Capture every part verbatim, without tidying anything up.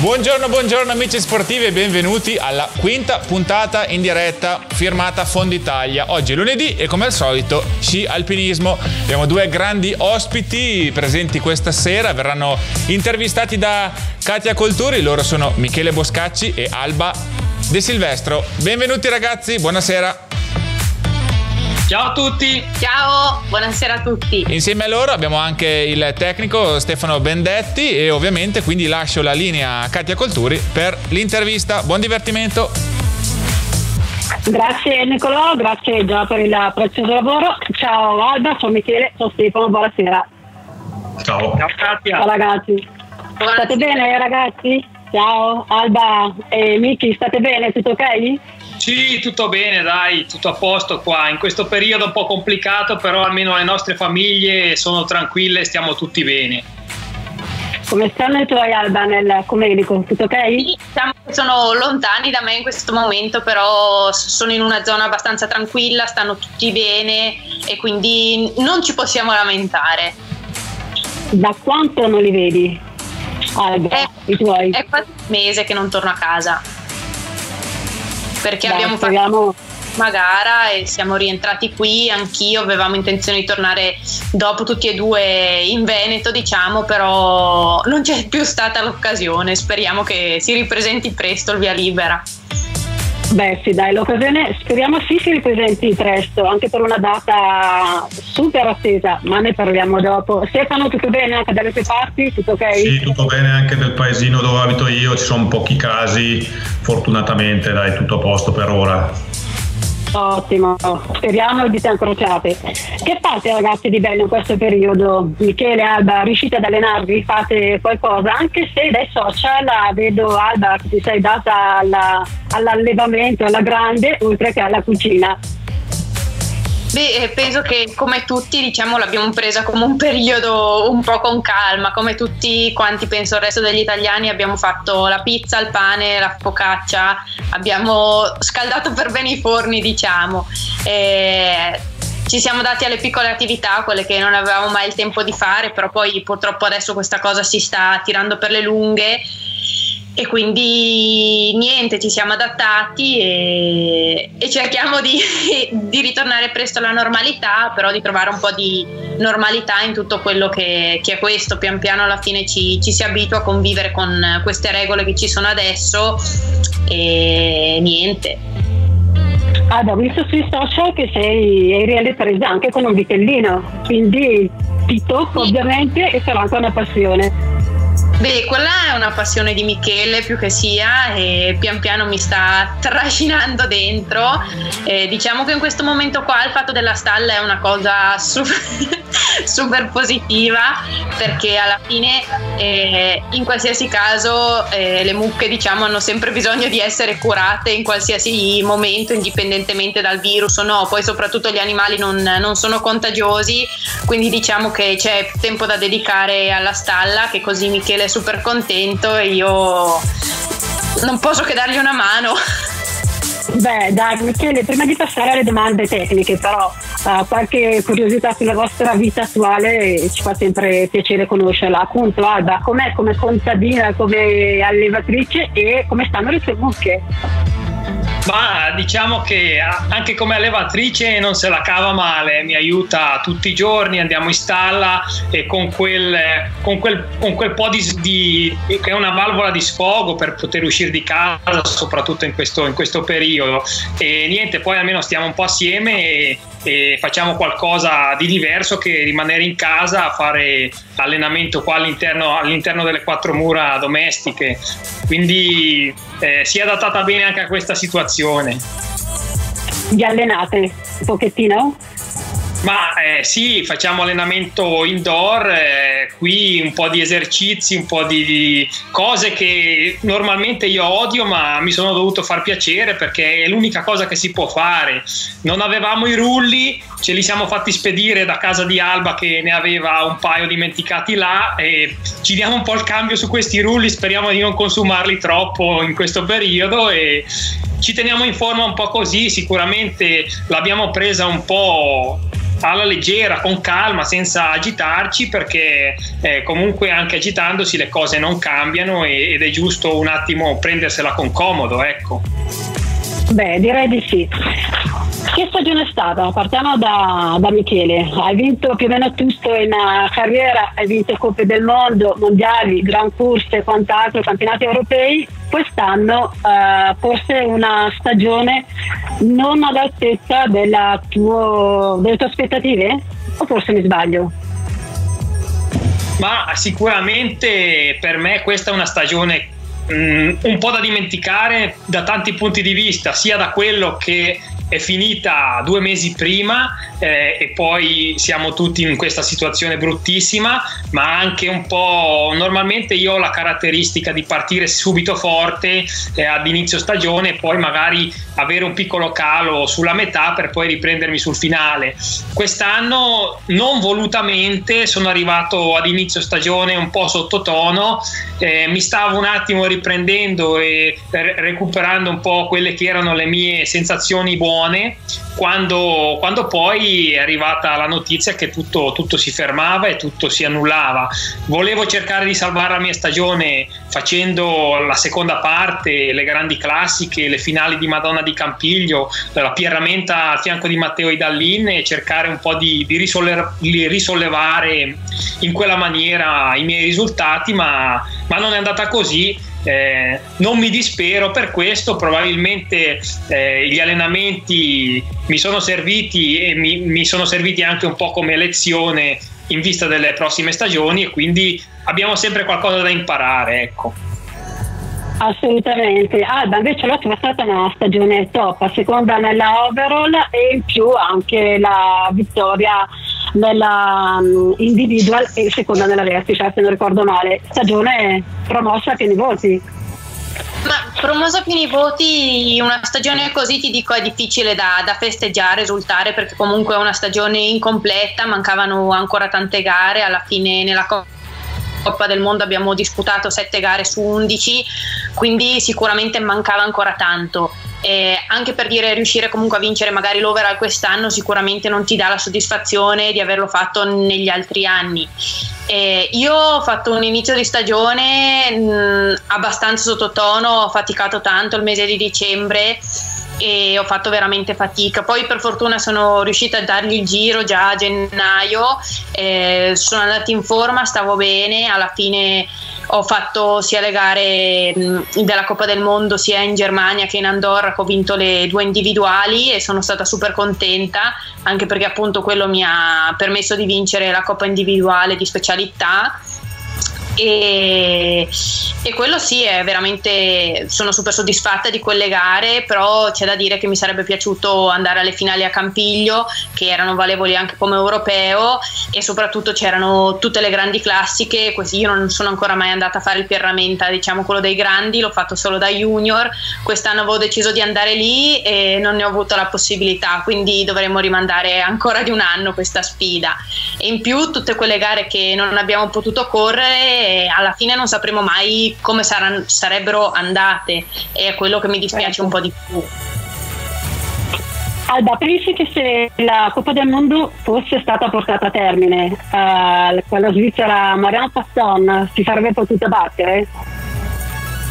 Buongiorno, buongiorno amici sportivi e benvenuti alla quinta puntata in diretta firmata Fondo Italia. Oggi è lunedì e come al solito sci alpinismo. Abbiamo due grandi ospiti presenti questa sera, verranno intervistati da Katia Colturi, loro sono Michele Boscacci e Alba De Silvestro. Benvenuti ragazzi, buonasera. Ciao a tutti! Ciao, buonasera a tutti! Insieme a loro abbiamo anche il tecnico Stefano Benedetti e ovviamente quindi lascio la linea a Katia Colturi per l'intervista. Buon divertimento! Grazie Nicolò, grazie Già per il prezioso lavoro. Ciao Alba, sono Michele, sono Stefano, buonasera! Ciao! Ciao Katia! Ciao ragazzi! Buonasera. State bene ragazzi? Ciao Alba e Michi, state bene? Tutto ok? Sì, tutto bene, dai, tutto a posto qua, in questo periodo un po' complicato, però almeno le nostre famiglie sono tranquille, stiamo tutti bene. Come stanno i tuoi Alba nel comedico? Tutto ok? Sì, diciamo che sono lontani da me in questo momento, però sono in una zona abbastanza tranquilla, stanno tutti bene e quindi non ci possiamo lamentare. Da quanto non li vedi, Alba, è, i tuoi? È quasi un mese che non torno a casa. Perché Beh, abbiamo fatto speriamo. una gara e siamo rientrati qui, anch'io avevamo intenzione di tornare dopo tutti e due in Veneto, diciamo, però non c'è più stata l'occasione, speriamo che si ripresenti presto il via libera. Beh sì dai, l'occasione speriamo sì si ripresenti presto, anche per una data super attesa, ma ne parliamo dopo. Stefano, tutto bene anche dalle tue parti? Tutto ok? Sì, tutto bene anche nel paesino dove abito io, ci sono pochi casi, fortunatamente dai, tutto a posto per ora. Ottimo, speriamo di te incrociate. Che fate ragazzi di bello in questo periodo? Michele, Alba, riuscite ad allenarvi? Fate qualcosa? Anche se dai social vedo Alba che ti sei data alla, all'allevamento, alla grande, oltre che alla cucina. Beh, penso che come tutti, diciamo, l'abbiamo presa come un periodo un po' con calma, come tutti quanti penso il resto degli italiani abbiamo fatto la pizza, il pane, la focaccia, abbiamo scaldato per bene i forni, diciamo. E ci siamo dati alle piccole attività, quelle che non avevamo mai il tempo di fare, però poi purtroppo adesso questa cosa si sta tirando per le lunghe. E quindi niente, ci siamo adattati e, e cerchiamo di, di ritornare presto alla normalità, però di trovare un po' di normalità in tutto quello che, che è questo. Pian piano alla fine ci, ci si abitua a convivere con queste regole che ci sono adesso e niente. Ah, ho visto sui social che sei eri alle prese anche con un vitellino, quindi ti tocco ovviamente e sarà anche una passione. Beh, quella è una passione di Michele più che sia e pian piano mi sta trascinando dentro. E diciamo che in questo momento qua il fatto della stalla è una cosa super, super positiva, perché alla fine eh, in qualsiasi caso eh, le mucche, diciamo, hanno sempre bisogno di essere curate in qualsiasi momento, indipendentemente dal virus o no. Poi soprattutto gli animali non, non sono contagiosi, quindi diciamo che c'è tempo da dedicare alla stalla, che così Michele super contento e io non posso che dargli una mano. Beh dai Michele, prima di passare alle domande tecniche però uh, qualche curiosità sulla vostra vita attuale ci fa sempre piacere conoscerla. Appunto Alba, com'è come contadina, come allevatrice e come stanno le sue mucche? Ma diciamo che anche come allevatrice non se la cava male, mi aiuta tutti i giorni, andiamo in stalla e con quel, con quel, con quel po' di, di... che è una valvola di sfogo per poter uscire di casa, soprattutto in questo, in questo periodo. E niente, poi almeno stiamo un po' assieme e, e facciamo qualcosa di diverso che rimanere in casa a fare allenamento qua all'interno, all'interno delle quattro mura domestiche. Quindi eh, si è adattata bene anche a questa situazione. Vi allenate un pochettino? Ma eh, sì, facciamo allenamento indoor, eh, qui un po' di esercizi, un po' di, di cose che normalmente io odio, ma mi sono dovuto far piacere perché è l'unica cosa che si può fare. Non avevamo i rulli, ce li siamo fatti spedire da casa di Alba che ne aveva un paio dimenticati là e ci diamo un po' il cambio su questi rulli, speriamo di non consumarli troppo in questo periodo e ci teniamo in forma un po' così. Sicuramente l'abbiamo presa un po' alla leggera, con calma, senza agitarci, perché eh, comunque anche agitandosi le cose non cambiano, e, ed è giusto un attimo prendersela con comodo, ecco. Beh, direi di sì. Che stagione è stata? Partiamo da, da Michele. Hai vinto più o meno tutto in carriera, hai vinto Coppe del Mondo, Mondiali, Grand Course e quant'altro, campionati europei. Quest'anno eh, forse una stagione non all'altezza della tuo, delle tue aspettative? O forse mi sbaglio? Ma sicuramente per me questa è una stagione mh, un po' da dimenticare da tanti punti di vista, sia da quello che è finita due mesi prima eh, e poi siamo tutti in questa situazione bruttissima, ma anche un po', normalmente io ho la caratteristica di partire subito forte eh, ad inizio stagione e poi magari avere un piccolo calo sulla metà per poi riprendermi sul finale. Quest'anno non volutamente sono arrivato ad inizio stagione un po' sottotono, eh, mi stavo un attimo riprendendo e re- recuperando un po' quelle che erano le mie sensazioni buone Quando, quando poi è arrivata la notizia che tutto, tutto si fermava e tutto si annullava. Volevo cercare di salvare la mia stagione facendo la seconda parte, le grandi classiche, le finali di Madonna di Campiglio, la Pierra Menta al fianco di Matteo Eydallin, e cercare un po' di, di, risollev- di risollevare in quella maniera i miei risultati, ma, ma non è andata così. Eh, non mi dispero per questo, probabilmente eh, gli allenamenti mi sono serviti e mi, mi sono serviti anche un po' come lezione in vista delle prossime stagioni, e quindi abbiamo sempre qualcosa da imparare, ecco. Assolutamente. Alba, invece la tua è stata una stagione top, seconda nella overall e in più anche la vittoria nella individual e seconda nella vertice, se non ricordo male. Stagione promossa a pieni voti. Ma promossa a pieni voti, una stagione così, ti dico, è difficile da, da festeggiare, esultare, perché comunque è una stagione incompleta, mancavano ancora tante gare. Alla fine nella Coppa del Mondo abbiamo disputato sette gare su undici, quindi sicuramente mancava ancora tanto. Eh, anche per dire, riuscire comunque a vincere magari l'overall quest'anno sicuramente non ti dà la soddisfazione di averlo fatto negli altri anni. Eh, io ho fatto un inizio di stagione mh, abbastanza sottotono, ho faticato tanto il mese di dicembre e ho fatto veramente fatica. Poi per fortuna sono riuscita a dargli il giro già a gennaio, eh, sono andata in forma, stavo bene. Alla fine ho fatto sia le gare mh, della Coppa del Mondo sia in Germania che in Andorra, che ho vinto le due individuali, e sono stata super contenta, anche perché appunto quello mi ha permesso di vincere la Coppa individuale di specialità. E, e quello sì, è veramente, sono super soddisfatta di quelle gare, però c'è da dire che mi sarebbe piaciuto andare alle finali a Campiglio, che erano valevoli anche come europeo, e soprattutto c'erano tutte le grandi classiche. Io non sono ancora mai andata a fare il Pierra Menta, diciamo quello dei grandi, l'ho fatto solo da junior. Quest'anno avevo deciso di andare lì e non ne ho avuto la possibilità, quindi dovremmo rimandare ancora di un anno questa sfida. E in più tutte quelle gare che non abbiamo potuto correre, alla fine non sapremo mai come saran- sarebbero andate, e è quello che mi dispiace un po' di più. Alba, pensi che se la Coppa del Mondo fosse stata portata a termine, eh, con la svizzera Marianne Fasson si sarebbe potuta battere?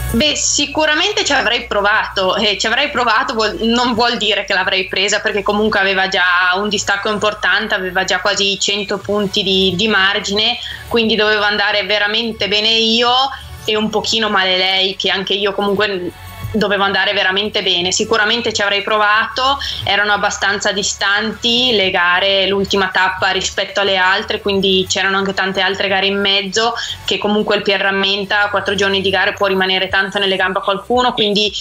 Beh, sicuramente ci avrei provato, eh, ci avrei provato vuol- non vuol dire che l'avrei presa, perché comunque aveva già un distacco importante, aveva già quasi cento punti di, di margine, quindi dovevo andare veramente bene io e un pochino male lei, che anche io comunque dovevo andare veramente bene. Sicuramente ci avrei provato, erano abbastanza distanti le gare, l'ultima tappa rispetto alle altre, quindi c'erano anche tante altre gare in mezzo, che comunque il Pierra Menta, quattro giorni di gare, può rimanere tanto nelle gambe a qualcuno, quindi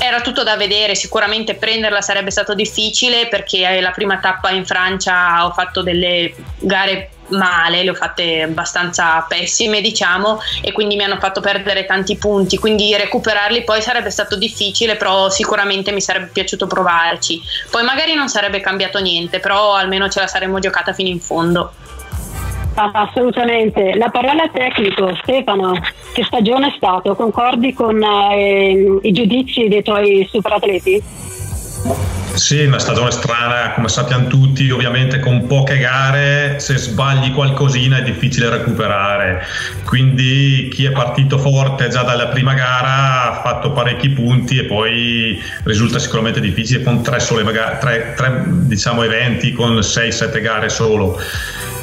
era tutto da vedere. Sicuramente prenderla sarebbe stato difficile, perché la prima tappa in Francia ho fatto delle gare male, le ho fatte abbastanza pessime, diciamo, e quindi mi hanno fatto perdere tanti punti, quindi recuperarli poi sarebbe stato difficile, però sicuramente mi sarebbe piaciuto provarci. Poi magari non sarebbe cambiato niente, però almeno ce la saremmo giocata fino in fondo. Assolutamente. La parola al tecnico. Stefano, che stagione è stato? Concordi con eh, i giudizi dei tuoi superatleti? Sì, una stagione strana, come sappiamo tutti, ovviamente con poche gare, se sbagli qualcosina è difficile recuperare, quindi chi è partito forte già dalla prima gara ha fatto parecchi punti e poi risulta sicuramente difficile con tre, sole, tre, tre diciamo, eventi con sei sette gare solo,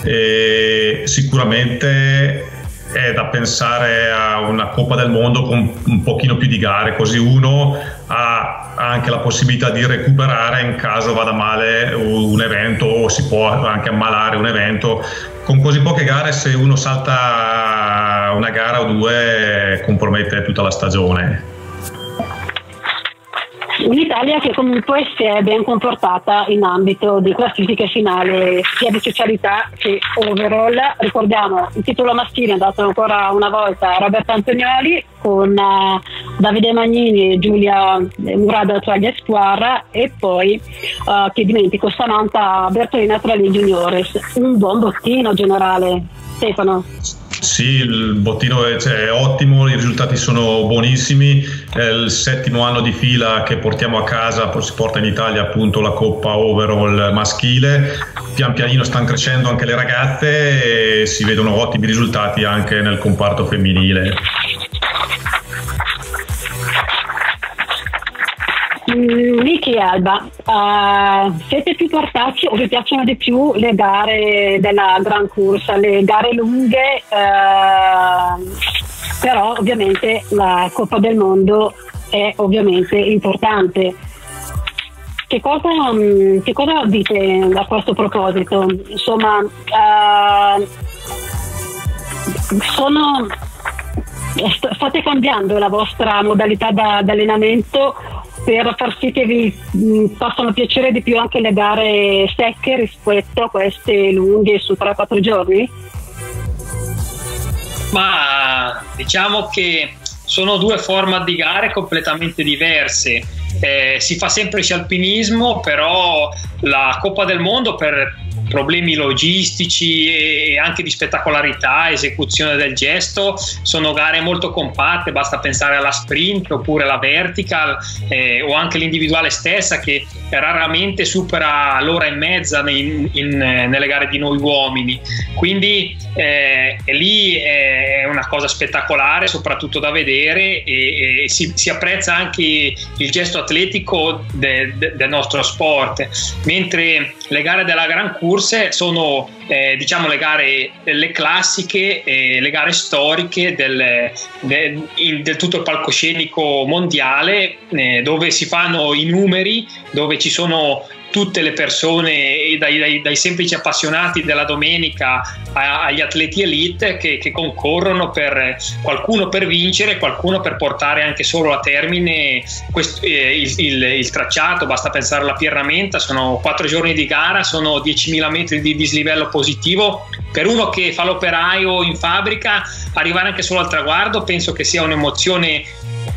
e sicuramente è da pensare a una Coppa del Mondo con un pochino più di gare, così uno ha anche la possibilità di recuperare in caso vada male un evento o si può anche ammalare un evento. Con così poche gare, se uno salta una gara o due, compromette tutta la stagione. L'Italia che comunque si è ben comportata in ambito di classifica finale sia di specialità che overall. Ricordiamo il titolo maschile è andato ancora una volta a Roberto Antonioli con uh, Davide Magnini, Giulia Murada tra gli Espoir e poi uh, che dimentico Samantha Bertolina tra gli Juniores. Un buon bottino generale, Stefano. Sì, il bottino è, cioè, è ottimo, i risultati sono buonissimi, è il settimo anno di fila che portiamo a casa, si porta in Italia appunto la Coppa Overall maschile, pian pianino stanno crescendo anche le ragazze e si vedono ottimi risultati anche nel comparto femminile. Michi e Alba, uh, siete più portati o vi piacciono di più le gare della Gran Corsa, le gare lunghe, uh, però ovviamente la Coppa del Mondo è ovviamente importante. Che cosa, um, che cosa dite a questo proposito? Insomma, uh, sono, state cambiando la vostra modalità d'allenamento per far sì che vi mh, possano piacere di più anche le gare secche rispetto a queste lunghe su tre quattro giorni? Ma diciamo che sono due format di gare completamente diverse. Eh, si fa semplice alpinismo, però la Coppa del Mondo per problemi logistici e anche di spettacolarità, esecuzione del gesto, sono gare molto compatte, basta pensare alla sprint oppure alla vertical eh, o anche l'individuale stessa che raramente supera l'ora e mezza in, in, nelle gare di noi uomini, quindi eh, lì è una cosa spettacolare soprattutto da vedere e, e si, si apprezza anche il gesto atletico de, de, del nostro sport, mentre le gare della Gran Corse sono eh, diciamo le gare, le classiche, eh, le gare storiche del, del, in, del tutto il palcoscenico mondiale, eh, dove si fanno i numeri, dove ci sono tutte le persone, dai, dai, dai semplici appassionati della domenica agli atleti elite che, che concorrono, per qualcuno per vincere, qualcuno per portare anche solo a termine questo, eh, il, il, il tracciato. Basta pensare alla Pierra Menta, sono quattro giorni di gara, sono diecimila metri di dislivello positivo. Per uno che fa l'operaio in fabbrica, arrivare anche solo al traguardo penso che sia un'emozione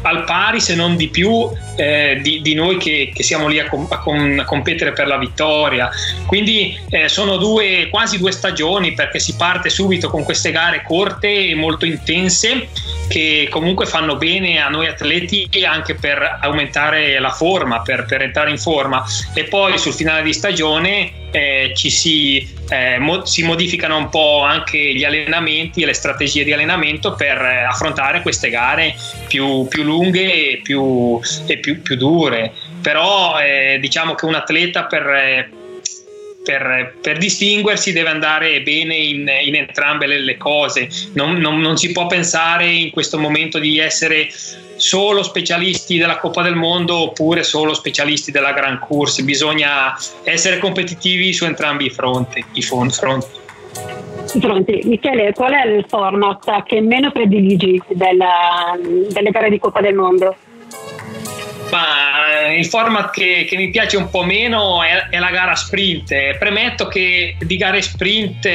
al pari, se non di più, eh, di, di noi che, che siamo lì a, com- a, com- a competere per la vittoria. Quindi eh, sono due, quasi due stagioni, perché si parte subito con queste gare corte e molto intense che comunque fanno bene a noi atleti anche per aumentare la forma, per, per entrare in forma, e poi sul finale di stagione eh, ci si, eh, mo- si modificano un po' anche gli allenamenti e le strategie di allenamento per eh, affrontare queste gare più, più lunghe e più, e più, più dure. Però eh, diciamo che un atleta per eh, Per, per distinguersi deve andare bene in, in entrambe le, le cose, non, non, non si può pensare in questo momento di essere solo specialisti della Coppa del Mondo oppure solo specialisti della Gran Corsa, bisogna essere competitivi su entrambi i fronti. I fronti. Pronti. Michele, qual è il format che meno prediligi della, delle gare di Coppa del Mondo? Ma il format che, che mi piace un po' meno è, è la gara sprint. Premetto che di gare sprint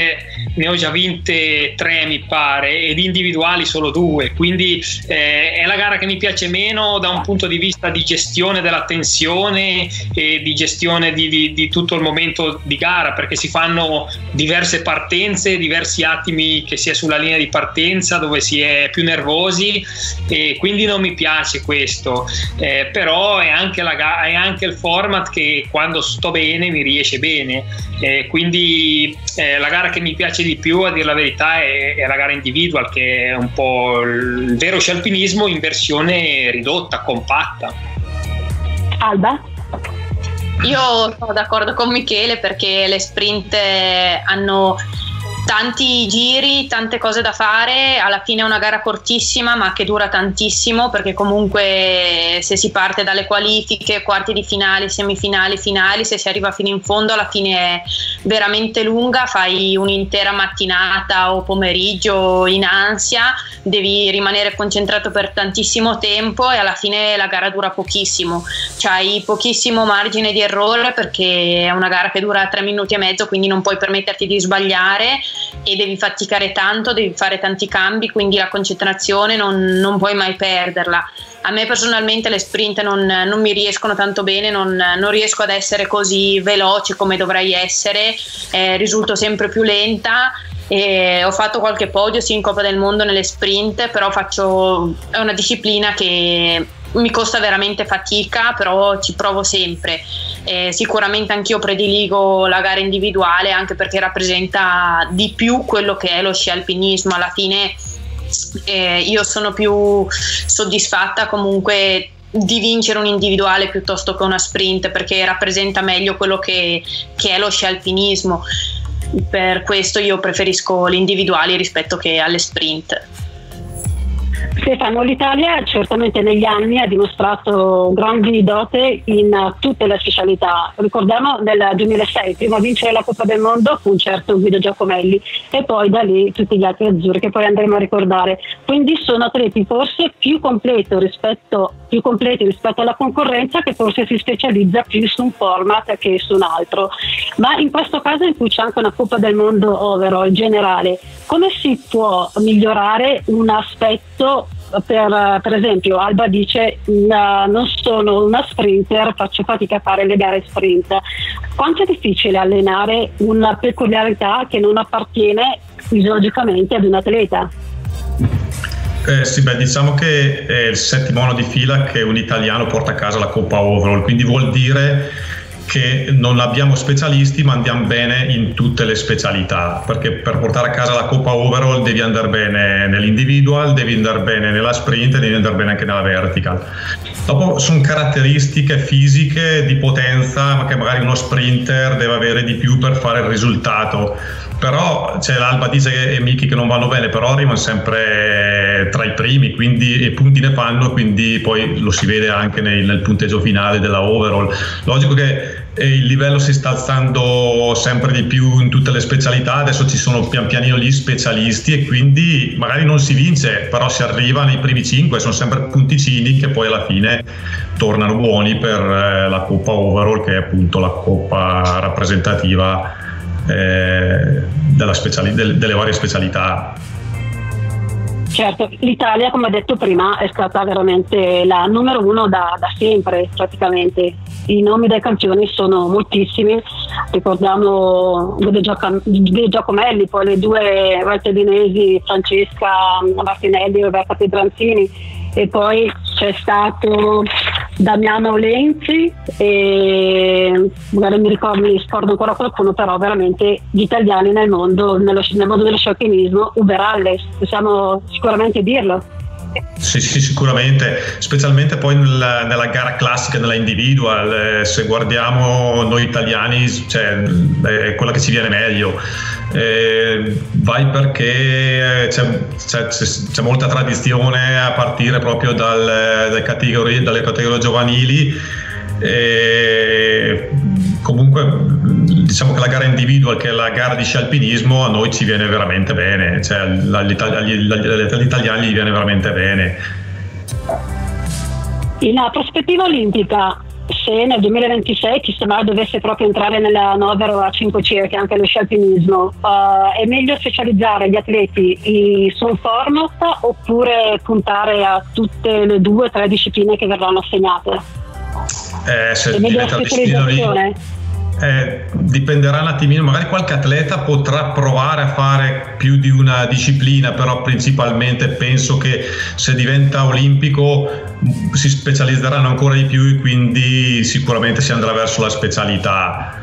ne ho già vinte tre mi pare, ed individuali solo due, quindi eh, è la gara che mi piace meno da un punto di vista di gestione della tensione e di gestione di, di, di tutto il momento di gara, perché si fanno diverse partenze, diversi attimi che si è sulla linea di partenza dove si è più nervosi, e quindi non mi piace questo. Eh, però però è anche, la, è anche il format che quando sto bene mi riesce bene, eh, quindi eh, la gara che mi piace di più, a dire la verità, è, è la gara individual, che è un po' il vero scialpinismo in versione ridotta, compatta. Alba? Io sono d'accordo con Michele, perché le sprint hanno tanti giri, tante cose da fare, alla fine è una gara cortissima ma che dura tantissimo, perché comunque se si parte dalle qualifiche, quarti di finale, semifinali, finali, se si arriva fino in fondo alla fine è veramente lunga, fai un'intera mattinata o pomeriggio in ansia, devi rimanere concentrato per tantissimo tempo e alla fine la gara dura pochissimo, c'hai pochissimo margine di errore perché è una gara che dura tre minuti e mezzo, quindi non puoi permetterti di sbagliare e devi faticare tanto, devi fare tanti cambi, quindi la concentrazione non, non puoi mai perderla. A me personalmente le sprint non, non mi riescono tanto bene, non, non riesco ad essere così veloce come dovrei essere, eh, risulto sempre più lenta. E ho fatto qualche podio sì in Coppa del Mondo nelle sprint, però faccio, è una disciplina che mi costa veramente fatica, però ci provo sempre. Eh, sicuramente anch'io prediligo la gara individuale, anche perché rappresenta di più quello che è lo sci alpinismo. Alla fine eh, io sono più soddisfatta comunque di vincere un individuale piuttosto che una sprint, perché rappresenta meglio quello che, che è lo sci alpinismo. Per questo io preferisco gli individuali rispetto che alle sprint. Stefano, l'Italia certamente negli anni ha dimostrato grandi dote in tutte le specialità. Ricordiamo nel duemilasei, prima a vincere la Coppa del Mondo fu un certo Guido Giacomelli e poi da lì tutti gli altri azzurri che poi andremo a ricordare. Quindi sono atleti forse più completo rispetto, più completi rispetto alla concorrenza, che forse si specializza più su un format che su un altro. Ma in questo caso in cui c'è anche una Coppa del Mondo overall generale, come si può migliorare un aspetto? Per, per esempio Alba dice no, non sono una sprinter, faccio fatica a fare le gare sprint. Quanto è difficile allenare una peculiarità che non appartiene fisiologicamente ad un atleta? Eh, sì, beh, diciamo che è il settimo anno di fila che un italiano porta a casa la Coppa Overall, quindi vuol dire che non abbiamo specialisti ma andiamo bene in tutte le specialità, perché per portare a casa la Coppa Overall devi andare bene nell'individual, devi andare bene nella sprint e devi andare bene anche nella vertical. Dopo sono caratteristiche fisiche di potenza, ma che magari uno sprinter deve avere di più per fare il risultato, però cioè, l'Alba dice che e Michi che non vanno bene, però arrivano sempre tra i primi, quindi e punti ne fanno, quindi poi lo si vede anche nel, nel punteggio finale della overall. Logico che e il livello si sta alzando sempre di più in tutte le specialità, adesso ci sono pian pianino gli specialisti e quindi magari non si vince, però si arriva nei primi cinque, sono sempre punticini che poi alla fine tornano buoni per la Coppa Overall, che è appunto la coppa rappresentativa eh, della speciali- del, delle varie specialità. Certo, l'Italia, come detto prima, è stata veramente la numero uno da, da sempre praticamente. I nomi dei campioni sono moltissimi, ricordiamo Guido Giacomelli, poi le due valtellinesi Francesca Martinelli e Roberta Pedranzini, e poi c'è stato Damiano Lenzi e magari mi ricordo, mi scordo ancora qualcuno, però veramente gli italiani nel mondo, nello, nel mondo dello scialpinismo, uberalles, possiamo sicuramente dirlo. Sì, sì, sicuramente, specialmente poi nella, nella gara classica, nella individual, eh, se guardiamo noi italiani, cioè, è quella che ci viene meglio, eh, vai perché c'è, c'è, c'è, c'è molta tradizione a partire proprio dal, dal categorie, dalle categorie giovanili, eh, comunque diciamo che la gara individual, che è la gara di sci alpinismo, a noi ci viene veramente bene, cioè agli italiani gli viene veramente bene. In prospettiva olimpica, se nel duemilaventisei ci sembrava dovesse proprio entrare nella novero a cinque circa anche lo sci alpinismo, uh, è meglio specializzare gli atleti su un format oppure puntare a tutte le due o tre discipline che verranno assegnate? Eh, se è meglio la specializzazione? Eh, dipenderà un attimino, magari qualche atleta potrà provare a fare più di una disciplina, però principalmente penso che se diventa olimpico si specializzeranno ancora di più e quindi sicuramente si andrà verso la specialità.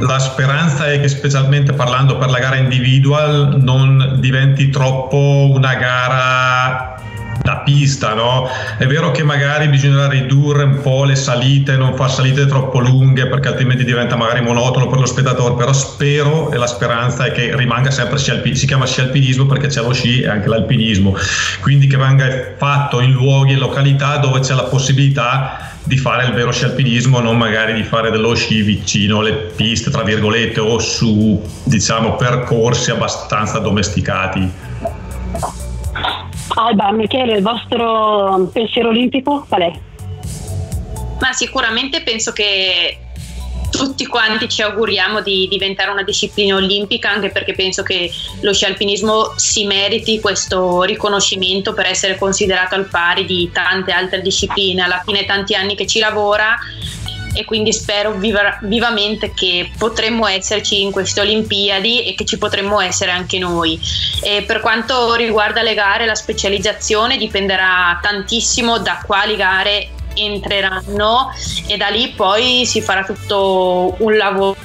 La speranza è che, specialmente parlando per la gara individual, non diventi troppo una gara da pista, no? È vero che magari bisognerà ridurre un po' le salite, non far salite troppo lunghe, perché altrimenti diventa magari monotono per lo spettatore, però spero e la speranza è che rimanga sempre sia alpi- si chiama sci alpinismo perché c'è lo sci e anche l'alpinismo, quindi che venga fatto in luoghi e località dove c'è la possibilità di fare il vero sci alpinismo, non magari di fare dello sci vicino alle piste, tra virgolette, o su, diciamo, percorsi abbastanza domesticati. Alba, Michele, il vostro pensiero olimpico qual è? Ma sicuramente penso che tutti quanti ci auguriamo di diventare una disciplina olimpica, anche perché penso che lo sci alpinismo si meriti questo riconoscimento per essere considerato al pari di tante altre discipline. Alla fine tanti anni che ci lavora e quindi spero viva, vivamente che potremmo esserci in queste Olimpiadi e che ci potremmo essere anche noi. E per quanto riguarda le gare, la specializzazione dipenderà tantissimo da quali gare entreranno e da lì poi si farà tutto un lavoro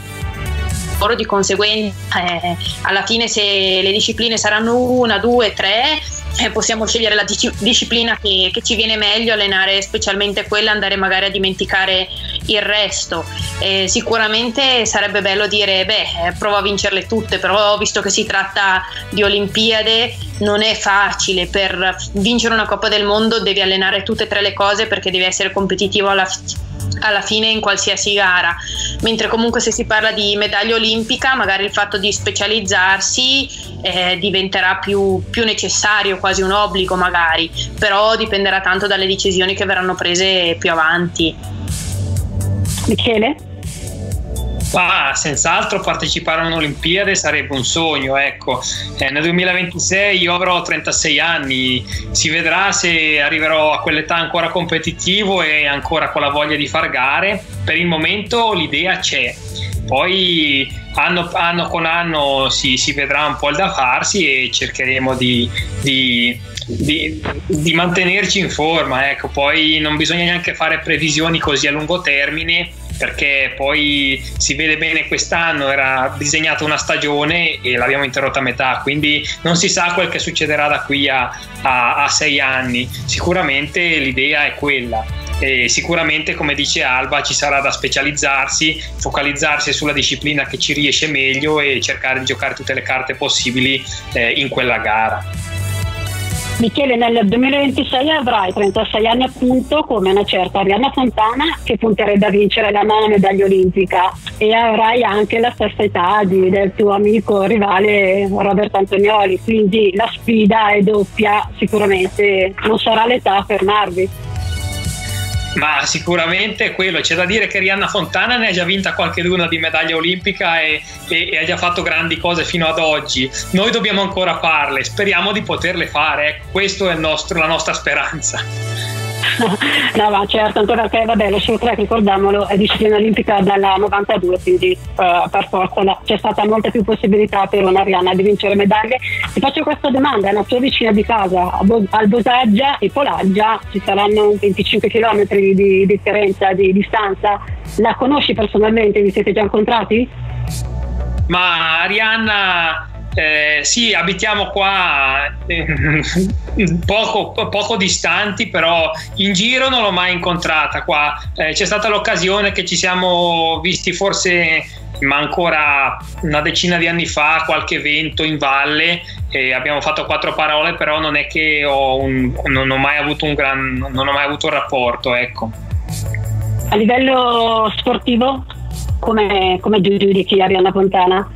di conseguenza. Eh, alla fine, se le discipline saranno una, due, tre, eh, possiamo scegliere la dis- disciplina che, che ci viene meglio, allenare specialmente quella, andare magari a dimenticare il resto. Eh, sicuramente sarebbe bello dire, beh, provo a vincerle tutte, però visto che si tratta di Olimpiade non è facile. Per vincere una Coppa del Mondo devi allenare tutte e tre le cose, perché devi essere competitivo alla fine alla fine in qualsiasi gara, mentre comunque se si parla di medaglia olimpica magari il fatto di specializzarsi eh, diventerà più, più necessario, quasi un obbligo magari, però dipenderà tanto dalle decisioni che verranno prese più avanti. Michele? Ah, senz'altro partecipare a un'Olimpiade sarebbe un sogno, ecco. Eh, nel duemilaventisei io avrò trentasei anni, si vedrà se arriverò a quell'età ancora competitivo e ancora con la voglia di far gare. Per il momento l'idea c'è, poi anno, anno con anno si, si vedrà un po' il da farsi e cercheremo di... di Di, di mantenerci in forma, ecco. Poi non bisogna neanche fare previsioni così a lungo termine, perché poi si vede bene, quest'anno era disegnata una stagione e l'abbiamo interrotta a metà, quindi non si sa quel che succederà da qui a, a, a sei anni. Sicuramente l'idea è quella e sicuramente, come dice Alba, ci sarà da specializzarsi, focalizzarsi sulla disciplina che ci riesce meglio e cercare di giocare tutte le carte possibili eh, in quella gara. Michele, nel duemilaventisei avrai trentasei anni, appunto, come una certa Arianna Fontana, che punterebbe a vincere la nona medaglia olimpica, e avrai anche la stessa età di, del tuo amico rivale Roberto Antonioli, quindi la sfida è doppia, sicuramente non sarà l'età a fermarvi. Ma sicuramente quello, c'è da dire che Arianna Fontana ne ha già vinta qualcheduna di medaglia olimpica e, e, e ha già fatto grandi cose fino ad oggi. Noi dobbiamo ancora farle, speriamo di poterle fare, questa è il nostro, la nostra speranza. No, ma certo, ancora perché, vabbè, lo sci track, ricordiamolo, è disciplina olimpica dalla novantadue, quindi uh, per forza no, c'è stata molta più possibilità per una Arianna di vincere medaglie. Ti faccio questa domanda, la tua vicina di casa, Albosaggia e Polaggia, ci saranno venticinque chilometri di differenza, di distanza, la conosci personalmente, vi siete già incontrati? Ma Arianna... Eh, sì, abitiamo qua eh, poco, poco distanti, però in giro non l'ho mai incontrata qua. Eh, c'è stata l'occasione che ci siamo visti forse, ma ancora una decina di anni fa, qualche evento in valle e abbiamo fatto quattro parole, però non è che ho un, non ho mai avuto un gran, non ho mai avuto un rapporto, ecco. A livello sportivo, come come giudichi Arianna Fontana?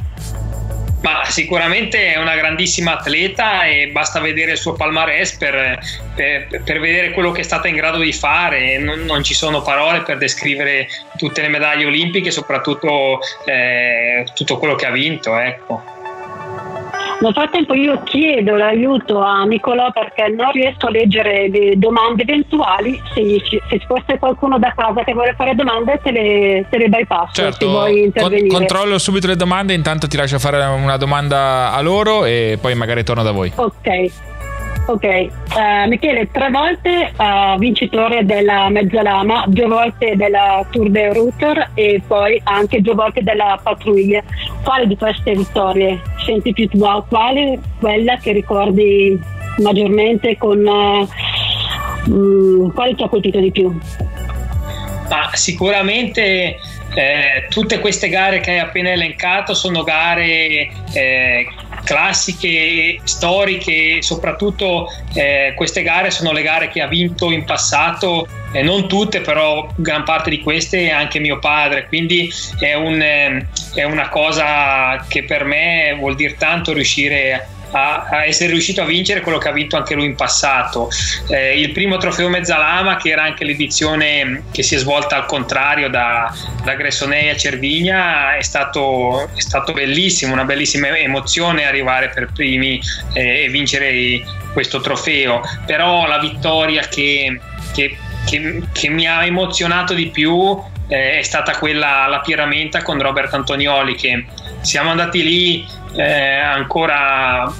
Ma sicuramente è una grandissima atleta e basta vedere il suo palmarès per, per, per vedere quello che è stata in grado di fare. Non, non ci sono parole per descrivere tutte le medaglie olimpiche, soprattutto eh, tutto quello che ha vinto, ecco. Nel frattempo io chiedo l'aiuto a Nicolò, perché non riesco a leggere le domande eventuali. Se, se fosse qualcuno da casa che vuole fare domande, te le, te le bypasso. Certo, se vuoi intervenire. Con, controllo subito le domande, intanto ti lascio fare una domanda a loro e poi magari torno da voi. Ok, Ok, uh, Michele, tre volte uh, vincitore della Mezzalama, due volte della Tour de Router e poi anche due volte della Patrouille. Quale di queste vittorie senti più tua? Quale quella che ricordi maggiormente? Con uh, mh, quale ti ha colpito di più? Ah, sicuramente eh, tutte queste gare che hai appena elencato sono gare eh, classiche, storiche, soprattutto eh, queste gare sono le gare che ha vinto in passato, eh, non tutte, però gran parte di queste anche mio padre, quindi è, un, eh, è una cosa che per me vuol dire tanto riuscire a a essere riuscito a vincere quello che ha vinto anche lui in passato. Eh, il primo trofeo Mezzalama, che era anche l'edizione che si è svolta al contrario da, da Gressoney a Cervinia, è stato, è stato bellissimo, una bellissima emozione arrivare per primi eh, e vincere questo trofeo. Però la vittoria che, che, che, che mi ha emozionato di più eh, è stata quella alla Pierra Menta con Roberto Antonioli, che siamo andati lì eh, ancora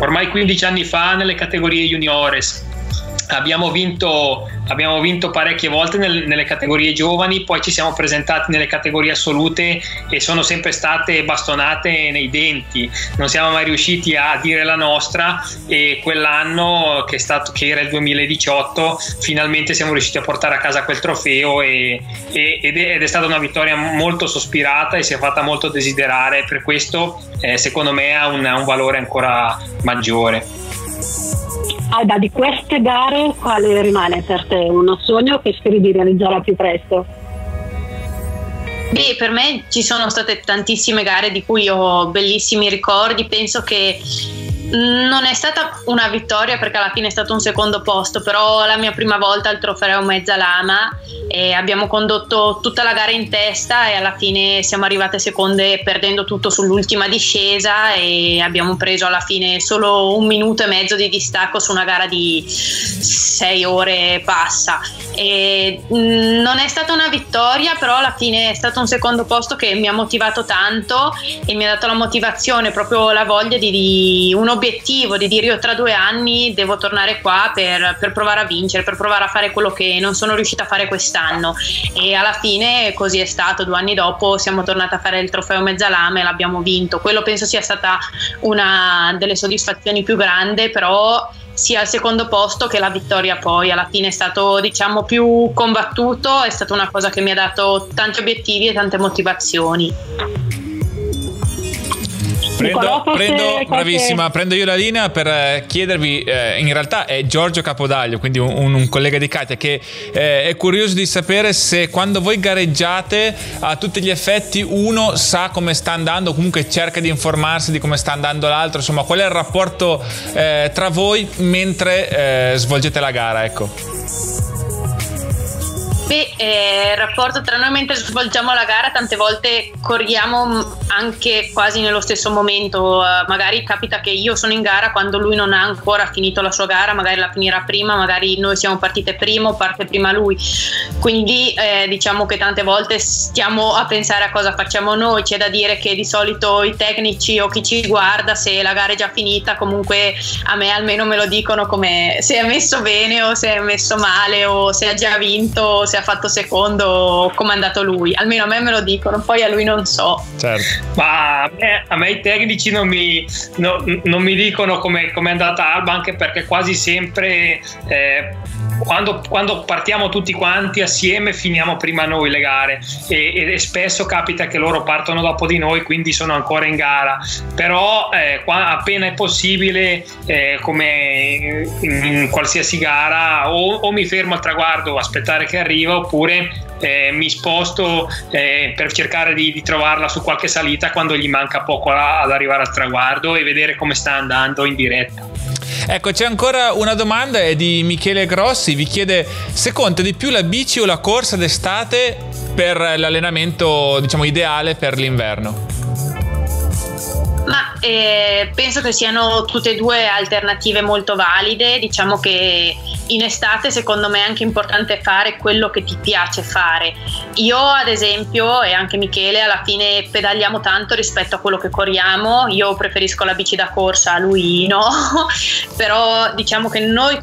ormai quindici anni fa nelle categorie juniores. Abbiamo vinto, abbiamo vinto parecchie volte nel, nelle categorie giovani, poi ci siamo presentati nelle categorie assolute e sono sempre state bastonate nei denti, non siamo mai riusciti a dire la nostra, e quell'anno che, è stato, che era il duemiladiciotto, finalmente siamo riusciti a portare a casa quel trofeo e, e, ed, è, ed è stata una vittoria molto sospirata e si è fatta molto desiderare, per questo eh, secondo me ha un, ha un valore ancora maggiore. Alba, di queste gare quale rimane per te? Uno sogno che speri di realizzare al più presto? Beh, per me ci sono state tantissime gare di cui ho bellissimi ricordi. Penso che non è stata una vittoria perché alla fine è stato un secondo posto, però la mia prima volta al trofeo Mezzalama e abbiamo condotto tutta la gara in testa e alla fine siamo arrivate seconde perdendo tutto sull'ultima discesa, e abbiamo preso alla fine solo un minuto e mezzo di distacco su una gara di sei ore e passa. E non è stata una vittoria, però alla fine è stato un secondo posto che mi ha motivato tanto e mi ha dato la motivazione, proprio la voglia di, di uno obiettivo, di dire io tra due anni devo tornare qua per, per provare a vincere, per provare a fare quello che non sono riuscita a fare quest'anno. E alla fine così è stato, due anni dopo siamo tornati a fare il trofeo Mezzalama e l'abbiamo vinto. Quello penso sia stata una delle soddisfazioni più grandi, però sia il secondo posto che la vittoria poi alla fine è stato, diciamo, più combattuto, è stata una cosa che mi ha dato tanti obiettivi e tante motivazioni. Prendo, prendo, bravissima, prendo io la linea per chiedervi, eh, in realtà è Giorgio Capodaglio, quindi un, un collega di Katia, che eh, è curioso di sapere se quando voi gareggiate a tutti gli effetti uno sa come sta andando, comunque cerca di informarsi di come sta andando l'altro, insomma qual è il rapporto eh, tra voi mentre eh, svolgete la gara, ecco. Beh, eh, il rapporto tra noi mentre svolgiamo la gara, tante volte corriamo anche quasi nello stesso momento, eh, magari capita che io sono in gara quando lui non ha ancora finito la sua gara, magari la finirà prima, magari noi siamo partite prima, parte prima lui, quindi eh, diciamo che tante volte stiamo a pensare a cosa facciamo noi. C'è da dire che di solito i tecnici o chi ci guarda, se la gara è già finita, comunque a me almeno me lo dicono, come se è messo bene o se è messo male o se ha già vinto o se ha fatto secondo, come è andato lui, almeno a me me lo dicono, poi a lui non so. Certo. Ma a me, a me i tecnici non mi, no, non mi dicono come è andata Alba, anche perché quasi sempre eh, quando, quando partiamo tutti quanti assieme finiamo prima noi le gare, e, e spesso capita che loro partono dopo di noi, quindi sono ancora in gara, però eh, qua, appena è possibile, eh, come in, in qualsiasi gara, o, o mi fermo al traguardo a aspettare che arriva, oppure eh, mi sposto eh, per cercare di, di trovarla su qualche salita quando gli manca poco a, ad arrivare al traguardo e vedere come sta andando in diretta. Ecco, c'è ancora una domanda, è di Michele Grossi, vi chiede se conta di più la bici o la corsa d'estate per l'allenamento, diciamo, ideale per l'inverno. Ma eh, penso che siano tutte e due alternative molto valide, diciamo che in estate secondo me è anche importante fare quello che ti piace fare. Io ad esempio, e anche Michele, alla fine pedaliamo tanto rispetto a quello che corriamo. Io preferisco la bici da corsa, lui no, però diciamo che noi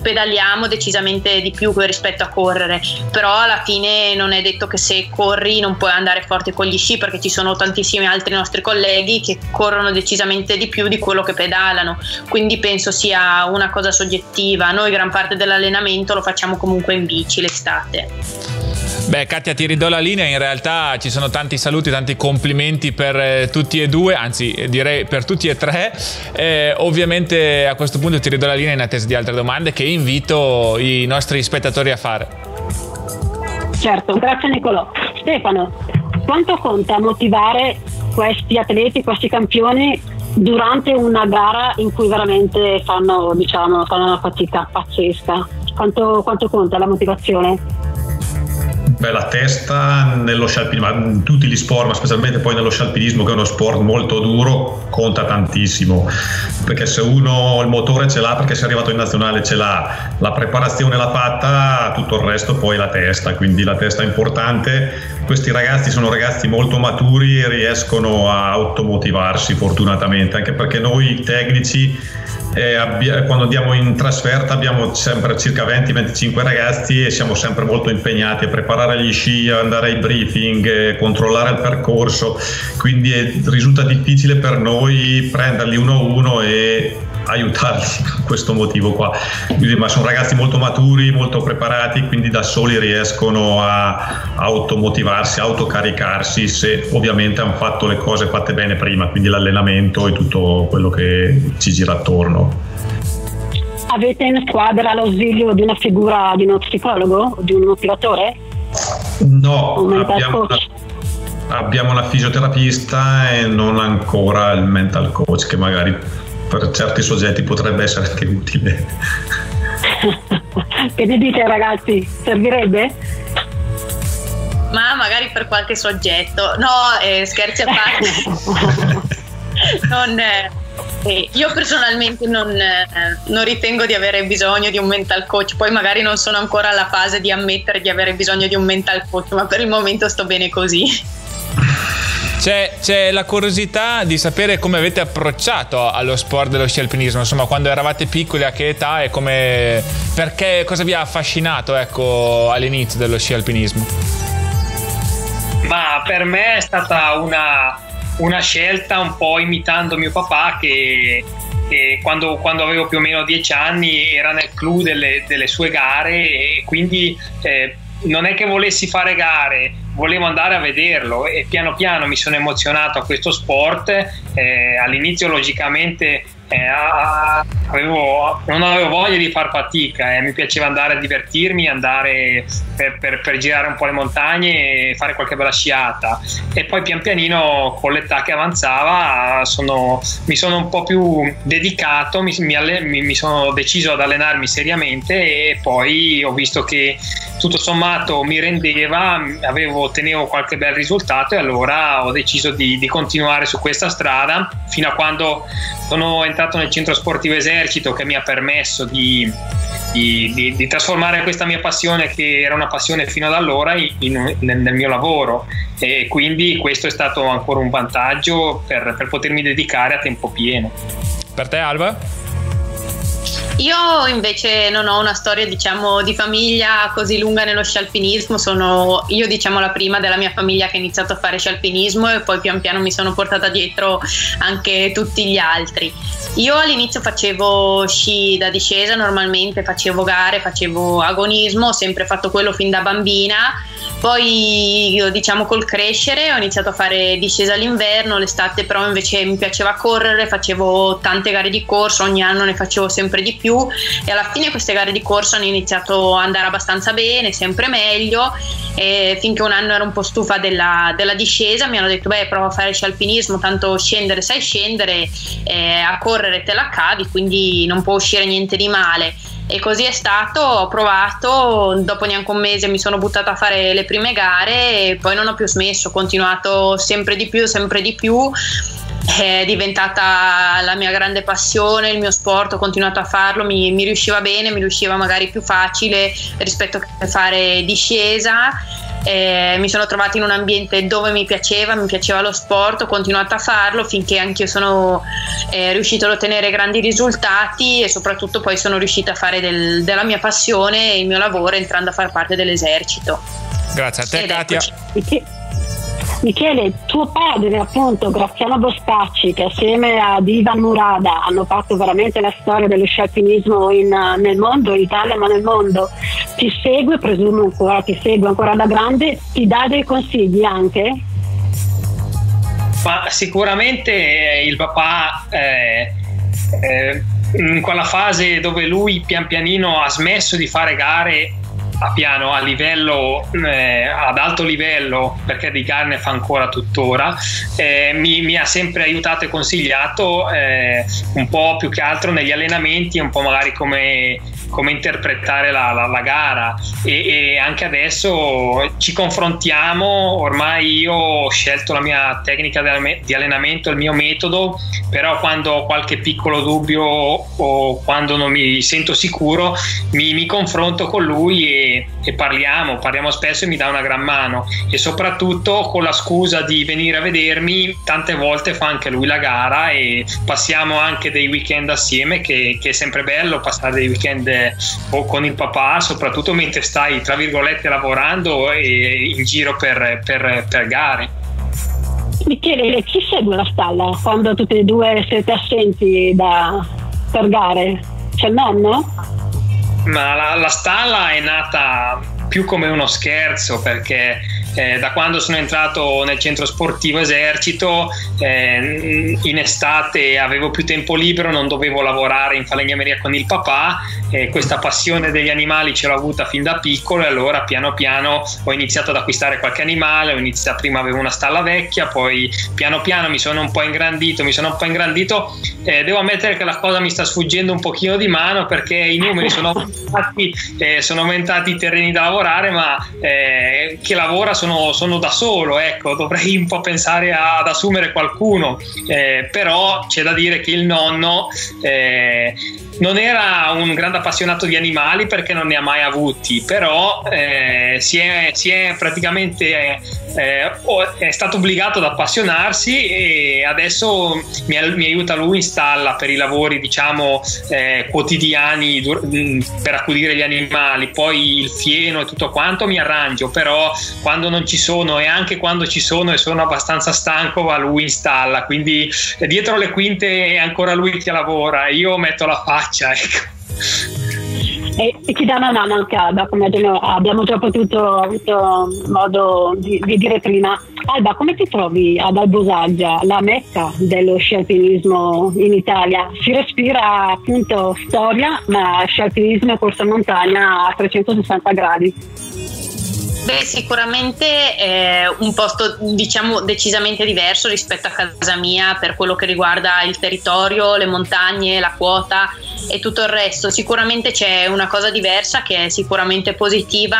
pedaliamo decisamente di più rispetto a correre, però alla fine non è detto che se corri non puoi andare forte con gli sci, perché ci sono tantissimi altri nostri colleghi che corrono decisamente di più di quello che pedalano, quindi penso sia una cosa soggettiva. Noi gran parte dell'allenamento lo facciamo comunque in bici l'estate. Beh, Katia, ti ridò la linea. In realtà ci sono tanti saluti, tanti complimenti per tutti e due, anzi direi per tutti e tre. Eh, ovviamente a questo punto ti ridò la linea in attesa di altre domande che invito i nostri spettatori a fare. Certo, grazie Nicolò. Stefano, quanto conta motivare questi atleti, questi campioni durante una gara in cui veramente fanno, diciamo, fanno una fatica pazzesca? Quanto, quanto conta la motivazione? Beh, la testa nello scialpinismo, in tutti gli sport, ma specialmente poi nello scialpinismo, che è uno sport molto duro, conta tantissimo, perché se uno il motore ce l'ha, perché se è arrivato in nazionale ce l'ha, la preparazione l'ha fatta, tutto il resto poi la testa, quindi la testa è importante. Questi ragazzi sono ragazzi molto maturi e riescono a automotivarsi fortunatamente, anche perché noi tecnici, E quando andiamo in trasferta, abbiamo sempre circa venti venticinque ragazzi e siamo sempre molto impegnati a preparare gli sci, andare ai briefing, controllare il percorso, quindi è, risulta difficile per noi prenderli uno a uno e aiutarli per questo motivo qua. Quindi, ma sono ragazzi molto maturi, molto preparati, quindi da soli riescono a automotivarsi, autocaricarsi, se ovviamente hanno fatto le cose fatte bene prima, quindi l'allenamento e tutto quello che ci gira attorno. Avete in squadra l'ausilio di una figura, di uno psicologo, di un motivatore? No, abbiamo una, abbiamo una fisioterapista e non ancora il mental coach, che magari per certi soggetti potrebbe essere anche utile. Che ne dite ragazzi? Servirebbe? Ma magari per qualche soggetto. No, eh, scherzi a parte. non, eh, io personalmente non, eh, non ritengo di avere bisogno di un mental coach, poi magari non sono ancora alla fase di ammettere di avere bisogno di un mental coach, ma per il momento sto bene così. C'è, c'è la curiosità di sapere come avete approcciato allo sport dello sci alpinismo, insomma, quando eravate piccoli, a che età e come, perché, cosa vi ha affascinato, ecco, all'inizio dello sci alpinismo? Ma per me è stata una, una scelta un po' imitando mio papà, che, che quando, quando avevo più o meno dieci anni era nel clou delle, delle sue gare, e quindi eh, non è che volessi fare gare, volevo andare a vederlo, e piano piano mi sono emozionato a questo sport. Eh, all'inizio logicamente eh, avevo, non avevo voglia di far fatica, eh. Mi piaceva andare a divertirmi, andare per, per, per girare un po' le montagne e fare qualche bella sciata, e poi pian pianino con l'età che avanzava sono, mi sono un po' più dedicato, mi, mi, mi sono deciso ad allenarmi seriamente, e poi ho visto che tutto sommato mi rendeva, avevo, ottenevo qualche bel risultato, e allora ho deciso di, di continuare su questa strada, fino a quando sono entrato nel centro sportivo Esercito, che mi ha permesso di, di, di, di trasformare questa mia passione, che era una passione fino ad allora, in, in, nel, nel mio lavoro, e quindi questo è stato ancora un vantaggio per, per potermi dedicare a tempo pieno. Per te Alba? Io invece non ho una storia, diciamo, di famiglia così lunga nello scialpinismo. Sono io, diciamo, la prima della mia famiglia che ha iniziato a fare scialpinismo, e poi pian piano mi sono portata dietro anche tutti gli altri. Io all'inizio facevo sci da discesa normalmente, facevo gare, facevo agonismo, ho sempre fatto quello fin da bambina. Poi io, diciamo, col crescere ho iniziato a fare discesa all'inverno, l'estate però invece mi piaceva correre, facevo tante gare di corsa, ogni anno ne facevo sempre di più, e alla fine queste gare di corsa hanno iniziato a andare abbastanza bene, sempre meglio, e finché un anno ero un po' stufa della, della discesa, mi hanno detto: beh, prova a fare scialpinismo, tanto scendere sai scendere, eh, a correre te la cavi, quindi non può uscire niente di male. E così è stato, ho provato, dopo neanche un mese mi sono buttata a fare le prime gare, e poi non ho più smesso, ho continuato sempre di più, sempre di più. è diventata la mia grande passione, il mio sport, ho continuato a farlo, mi, mi riusciva bene, mi riusciva magari più facile rispetto a fare discesa. Eh, mi sono trovata in un ambiente dove mi piaceva, mi piaceva lo sport, ho continuato a farlo finché anch'io sono eh, riuscita ad ottenere grandi risultati, e soprattutto poi sono riuscita a fare del, della mia passione e il mio lavoro entrando a far parte dell'esercito. Grazie a te, ed Katia. Eccoci. Michele, tuo padre, appunto, Graziano Boscacci, che assieme ad Ivan Murada hanno fatto veramente la storia dello scialpinismo in, nel mondo, in Italia ma nel mondo, ti segue, presumo ancora, ti segue ancora da grande, ti dà dei consigli anche? Ma sicuramente il papà, eh, eh, in quella fase dove lui pian pianino ha smesso di fare gare a piano a livello eh, ad alto livello, perché di gare ne fa ancora tuttora, eh, mi, mi ha sempre aiutato e consigliato, eh, un po' più che altro negli allenamenti, un po' magari come, come interpretare la, la, la gara, e, e anche adesso ci confrontiamo. Ormai io ho scelto la mia tecnica di allenamento, il mio metodo, però quando ho qualche piccolo dubbio o quando non mi sento sicuro mi, mi confronto con lui e e parliamo, parliamo spesso, e mi dà una gran mano, e soprattutto con la scusa di venire a vedermi tante volte fa anche lui la gara, e passiamo anche dei weekend assieme, che, che è sempre bello passare dei weekend o con il papà, soprattutto mentre stai tra virgolette lavorando e in giro per, per, per gare. Michele, chi segue la stalla quando tutti e due siete assenti da, per gare? C'è il nonno? Ma la, la stalla è nata più come uno scherzo, perché eh, da quando sono entrato nel centro sportivo Esercito, eh, in estate avevo più tempo libero, non dovevo lavorare in falegnameria con il papà, eh, questa passione degli animali ce l'ho avuta fin da piccolo, e allora piano piano ho iniziato ad acquistare qualche animale. Ho iniziato, prima avevo una stalla vecchia, poi piano piano mi sono un po' ingrandito, mi sono un po' ingrandito, eh, devo ammettere che la cosa mi sta sfuggendo un pochino di mano, perché i numeri sono aumentati, eh, sono aumentati i terreni da lavorare, ma eh, che lavora sono, sono da solo, ecco, dovrei un po' pensare ad assumere qualcuno, eh, però c'è da dire che il nonno eh, non era un grande appassionato di animali, perché non ne ha mai avuti, però eh, si, è, si è praticamente eh, è stato obbligato ad appassionarsi, e adesso mi, mi aiuta lui in stalla per i lavori, diciamo, eh, quotidiani per accudire gli animali, poi il fieno e tutto quanto mi arrangio, però quando non ci sono, e anche quando ci sono e sono abbastanza stanco, va lui in stalla, quindi dietro le quinte è ancora lui che lavora, io metto la faccia, ecco. E ti dà una mano anche Alba, come abbiamo già potuto avuto modo di, di dire prima. Alba, come ti trovi ad Albosaggia, la mecca dello scialpinismo in Italia? Si respira appunto storia, ma scialpinismo e corsa montagna a trecentosessanta gradi. Beh, sicuramente è un posto, diciamo, decisamente diverso rispetto a casa mia per quello che riguarda il territorio, le montagne, la quota e tutto il resto. Sicuramente c'è una cosa diversa che è sicuramente positiva,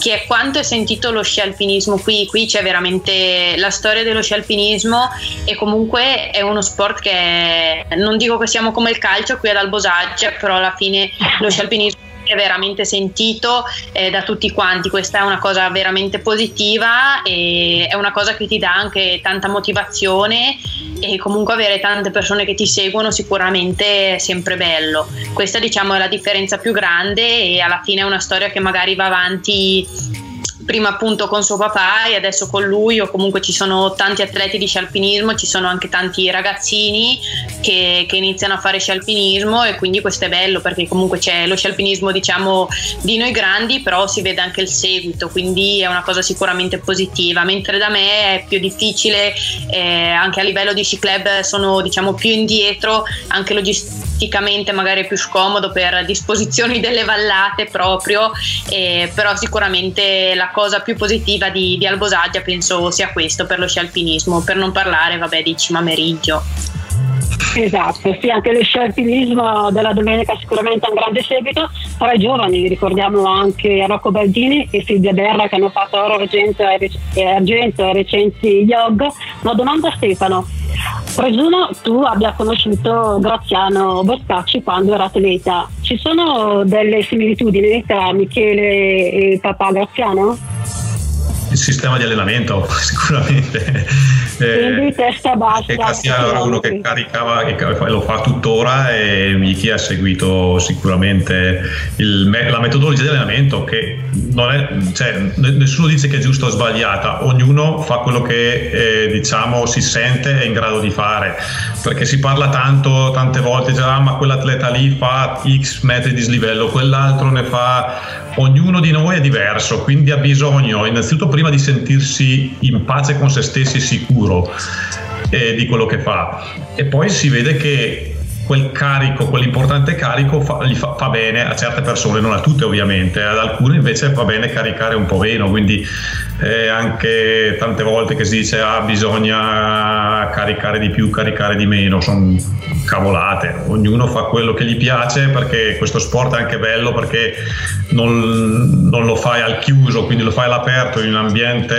che è quanto è sentito lo scialpinismo qui. Qui c'è veramente la storia dello scialpinismo, e comunque è uno sport che, non dico che siamo come il calcio qui ad Albosaggia, però alla fine lo scialpinismo è veramente sentito eh, da tutti quanti. Questa è una cosa veramente positiva, e è una cosa che ti dà anche tanta motivazione, e comunque avere tante persone che ti seguono sicuramente è sempre bello. Questa, diciamo, è la differenza più grande, e alla fine è una storia che magari va avanti prima appunto con suo papà e adesso con lui, o comunque ci sono tanti atleti di scialpinismo, ci sono anche tanti ragazzini che, che iniziano a fare scialpinismo, e quindi questo è bello, perché comunque c'è lo scialpinismo, diciamo, di noi grandi, però si vede anche il seguito, quindi è una cosa sicuramente positiva, mentre da me è più difficile, eh, anche a livello di sci club sono, diciamo, più indietro, anche logisticamente magari è più scomodo per disposizioni delle vallate proprio, eh, però sicuramente la cosa più positiva di, di Albosaggia penso sia questo per lo scialpinismo, per non parlare, vabbè, di Cima Meriggio. Esatto, sì, anche lo scialpinismo della domenica sicuramente ha un grande seguito tra i giovani, ricordiamo anche Rocco Baldini e Silvia Berra che hanno fatto oro, argento e recenti yog. Una domanda a Stefano: Presumo tu abbia conosciuto Graziano Boscacci quando era atleta. Ci sono delle similitudini tra Michele e papà Graziano? Il sistema di allenamento, sicuramente. Quindi eh, testa bassa. Graziano era uno che caricava, che lo fa tuttora, e Michele ha seguito sicuramente il, la metodologia di allenamento, che non è, cioè, nessuno dice che è giusta o sbagliata, ognuno fa quello che eh, diciamo si sente e è in grado di fare, perché si parla tanto, tante volte, già, ah, ma quell'atleta lì fa X metri di slivello, quell'altro ne fa... Ognuno di noi è diverso, quindi ha bisogno innanzitutto prima di sentirsi in pace con se stessi, sicuro eh, di quello che fa, e poi si vede che quel carico, quell'importante carico fa, gli fa, fa bene a certe persone, non a tutte ovviamente, ad alcune invece fa bene caricare un po' meno, quindi eh, anche tante volte che si dice ah, bisogna caricare di più, caricare di meno, sono cavolate, ognuno fa quello che gli piace, perché questo sport è anche bello perché non, non lo fai al chiuso, quindi lo fai all'aperto in un ambiente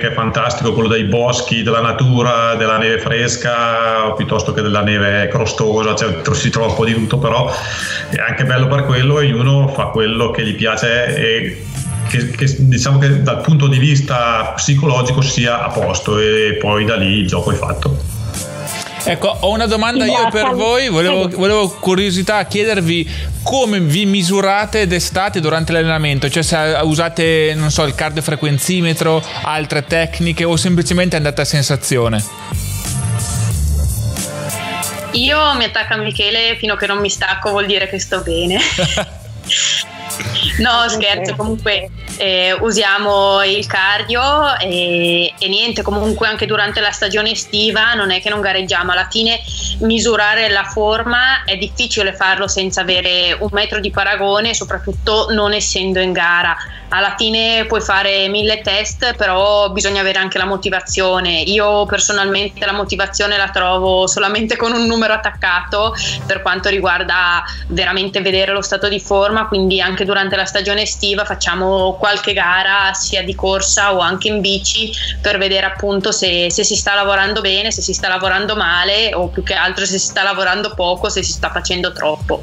che è fantastico, quello dei boschi, della natura, della neve fresca o piuttosto che della neve crostosa. Cioè, si trova un po' di tutto, però è anche bello per quello, e ognuno fa quello che gli piace e che, che diciamo che dal punto di vista psicologico sia a posto, e poi da lì il gioco è fatto. Ecco, ho una domanda io per voi, volevo, volevo curiosità chiedervi come vi misurate d'estate durante l'allenamento, cioè se usate, non so, il cardiofrequenzimetro, altre tecniche o semplicemente andate a sensazione? Io mi attacco a Michele, fino a che non mi stacco vuol dire che sto bene. No, scherzo, comunque eh, usiamo il cardio e, e niente, comunque anche durante la stagione estiva non è che non gareggiamo, alla fine misurare la forma è difficile farlo senza avere un metro di paragone, soprattutto non essendo in gara. Alla fine puoi fare mille test, però bisogna avere anche la motivazione. Io personalmente la motivazione la trovo solamente con un numero attaccato per quanto riguarda veramente vedere lo stato di forma, quindi anche durante la stagione estiva facciamo qualche gara sia di corsa o anche in bici per vedere appunto se, se si sta lavorando bene, se si sta lavorando male, o più che altro se si sta lavorando poco, se si sta facendo troppo.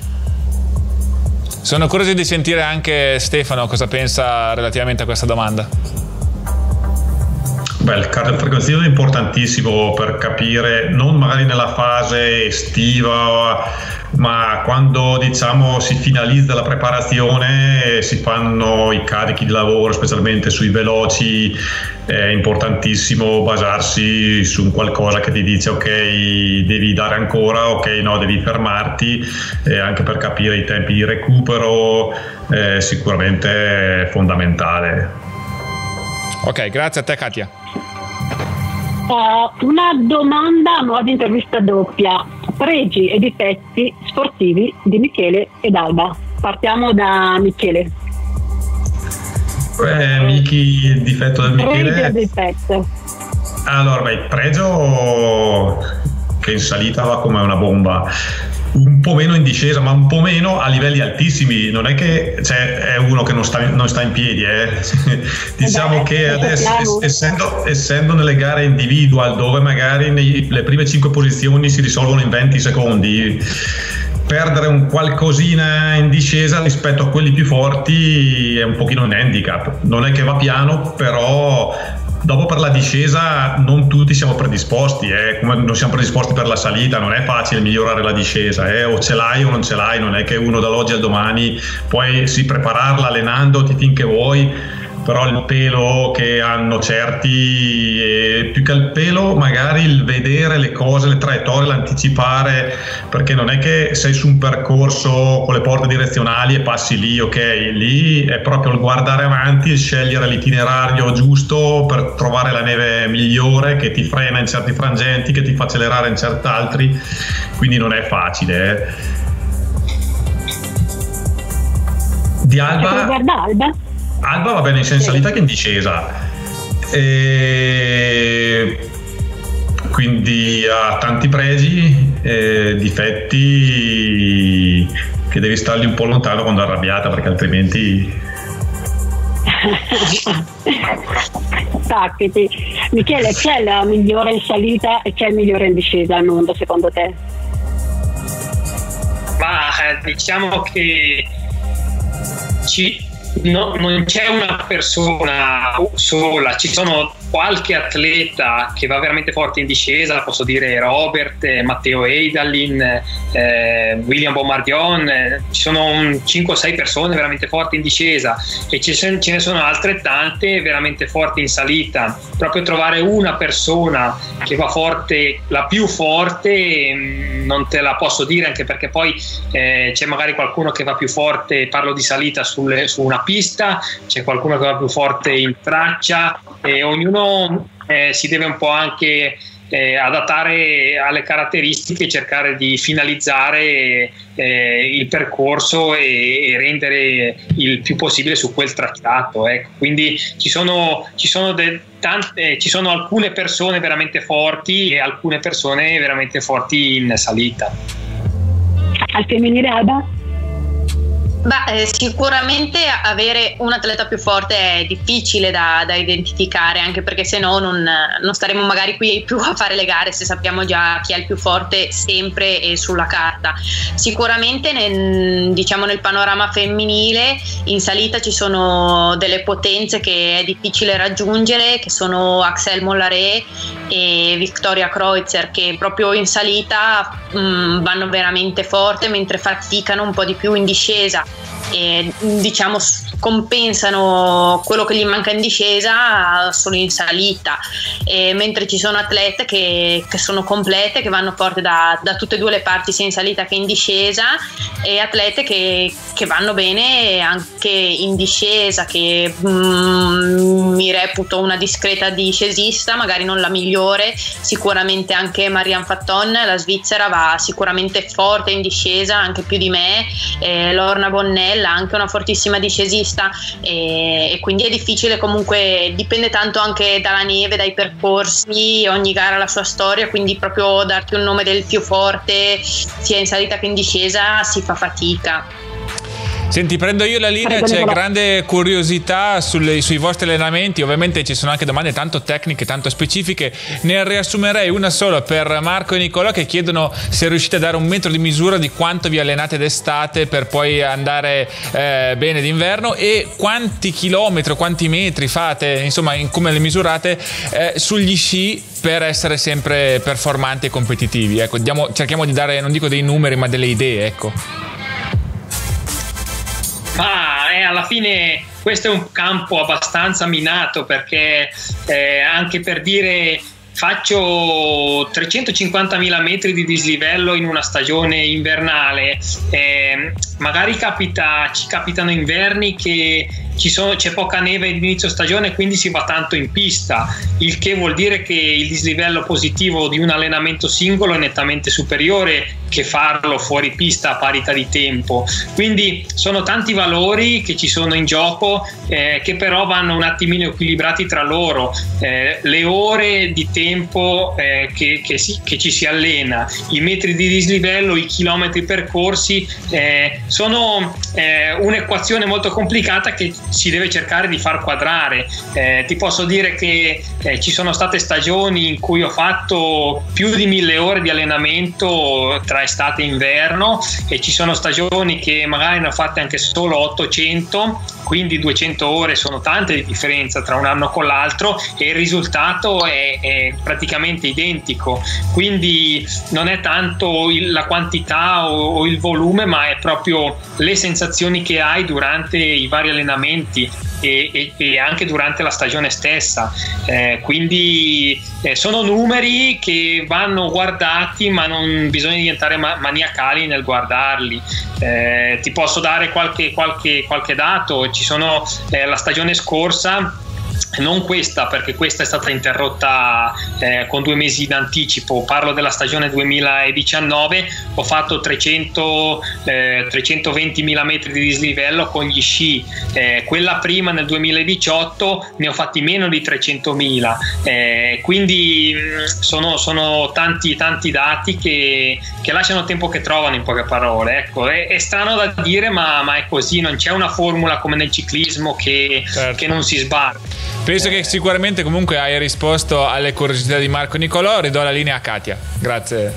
Sono curioso di sentire anche Stefano cosa pensa relativamente a questa domanda. Beh, il cardiofrequenzimetro è importantissimo per capire, non magari nella fase estiva, ma quando diciamo si finalizza la preparazione, si fanno i carichi di lavoro, specialmente sui veloci. È importantissimo basarsi su un qualcosa che ti dice ok, devi dare ancora, ok, no, devi fermarti, eh, anche per capire i tempi di recupero, eh, sicuramente è fondamentale. Ok, grazie a te Katia. Uh, una domanda a modo di intervista doppia, pregi e difetti sportivi di Michele ed Alba. Partiamo da Michele. Eh, Michi, il difetto del Michele. Pregio e difetto. Allora, beh, il pregio che in salita va come una bomba, un po' meno in discesa, ma un po' meno a livelli altissimi, non è che cioè, è uno che non sta, non sta in piedi, eh. Diciamo che adesso essendo, essendo nelle gare individual dove magari nei, le prime cinque posizioni si risolvono in venti secondi, perdere un qualcosina in discesa rispetto a quelli più forti è un pochino un handicap, non è che va piano, però dopo per la discesa non tutti siamo predisposti, eh? Come non siamo predisposti per la salita, non è facile migliorare la discesa, eh? O ce l'hai o non ce l'hai, non è che uno dall'oggi al domani puoi sì prepararla allenandoti finché vuoi, però il pelo che hanno certi, e più che il pelo magari il vedere le cose, le traiettorie, l'anticipare, perché non è che sei su un percorso con le porte direzionali e passi lì, ok, lì è proprio il guardare avanti, scegliere l'itinerario giusto per trovare la neve migliore che ti frena in certi frangenti, che ti fa accelerare in cert'altri, quindi non è facile, eh. Di Alba? Guarda Alba? Alba va bene sia in salita che in discesa, e quindi ha tanti pregi, e difetti che devi stargli un po' lontano quando è arrabbiata, perché altrimenti Tacchiti. Michele, c'è la migliore in salita e c'è il migliore in discesa al mondo secondo te? Ma diciamo che ci, no, non c'è una persona sola, ci sono qualche atleta che va veramente forte in discesa, posso dire Robert, Matteo Eydallin, eh, William Bombardion, eh, ci sono cinque o sei persone veramente forti in discesa e ci, ce ne sono altrettante veramente forti in salita. Proprio trovare una persona che va forte, la più forte, mh, non te la posso dire, anche perché poi eh, c'è magari qualcuno che va più forte, parlo di salita sulle, su una pista, c'è qualcuno che va più forte in traccia e ognuno Eh, si deve un po' anche eh, adattare alle caratteristiche, cercare di finalizzare eh, il percorso e, e rendere il più possibile su quel tracciato, ecco. Quindi ci sono, ci sono de, tante, ci sono alcune persone veramente forti e alcune persone veramente forti in salita. Al femminile, Alba? Beh, sicuramente avere un atleta più forte è difficile da, da identificare, anche perché se no non, non staremo magari qui più a fare le gare se sappiamo già chi è il più forte sempre e sulla carta. Sicuramente nel, diciamo nel panorama femminile in salita ci sono delle potenze che è difficile raggiungere, che sono Axel Mollaré e Victoria Kreutzer, che proprio in salita mh, vanno veramente forte, mentre faticano un po' di più in discesa e diciamo compensano quello che gli manca in discesa solo in salita, e mentre ci sono atlete che, che sono complete, che vanno forte da, da tutte e due le parti, sia in salita che in discesa, e atlete che, che vanno bene anche in discesa, che mm, mi reputo una discreta discesista, magari non la migliore, sicuramente anche Marianne Fatton, la svizzera, va sicuramente forte in discesa, anche più di me, eh, Lorna Bonnella, anche una fortissima discesista, e, e quindi è difficile, comunque dipende tanto anche dalla neve, dai percorsi, ogni gara ha la sua storia, quindi proprio darti un nome del più forte sia in salita che in discesa si fa fatica. Senti, prendo io la linea, c'è grande curiosità sulle, sui vostri allenamenti, ovviamente ci sono anche domande tanto tecniche, tanto specifiche, ne riassumerei una sola per Marco e Nicolò, che chiedono se riuscite a dare un metro di misura di quanto vi allenate d'estate per poi andare eh, bene d'inverno, e quanti chilometri, quanti metri fate, insomma in come le misurate eh, sugli sci per essere sempre performanti e competitivi, ecco, diamo, cerchiamo di dare, non dico dei numeri ma delle idee, ecco. Ma ah, eh, alla fine questo è un campo abbastanza minato, perché eh, anche per dire faccio trecentocinquantamila metri di dislivello in una stagione invernale, eh, magari capita, ci capitano inverni che ci sono, c'è poca neve all'inizio stagione, quindi si va tanto in pista, il che vuol dire che il dislivello positivo di un allenamento singolo è nettamente superiore che farlo fuori pista a parità di tempo, quindi sono tanti valori che ci sono in gioco, eh, che però vanno un attimino equilibrati tra loro, eh, le ore di tempo eh, che, che, si, che ci si allena, i metri di dislivello, i chilometri percorsi, eh, sono eh, un'equazione molto complicata che si deve cercare di far quadrare. Eh, ti posso dire che eh, ci sono state stagioni in cui ho fatto più di mille ore di allenamento tra estate e inverno, e ci sono stagioni che magari ne ho fatte anche solo ottocento, quindi duecento ore sono tante di differenza tra un anno con l'altro e il risultato è, è praticamente identico, quindi non è tanto il, la quantità o, o il volume, ma è proprio le sensazioni che hai durante i vari allenamenti E, e, e anche durante la stagione stessa, eh, quindi eh, sono numeri che vanno guardati, ma non bisogna diventare ma- maniacali nel guardarli. Eh, ti posso dare qualche, qualche, qualche dato. Ci sono eh, la stagione scorsa non questa, perché questa è stata interrotta eh, con due mesi in anticipo. Parlo della stagione duemiladiciannove, ho fatto trecento, eh, trecentoventimila metri di dislivello con gli sci, eh, quella prima nel duemiladiciotto ne ho fatti meno di trecentomila, eh, quindi sono, sono tanti tanti dati che, che lasciano tempo che trovano, in poche parole. Ecco, è, è strano da dire, ma, ma è così, non c'è una formula come nel ciclismo che, certo. che non si sbarra. Penso che sicuramente comunque hai risposto alle curiosità di Marco Nicolò. Ridò la linea a Katia. Grazie.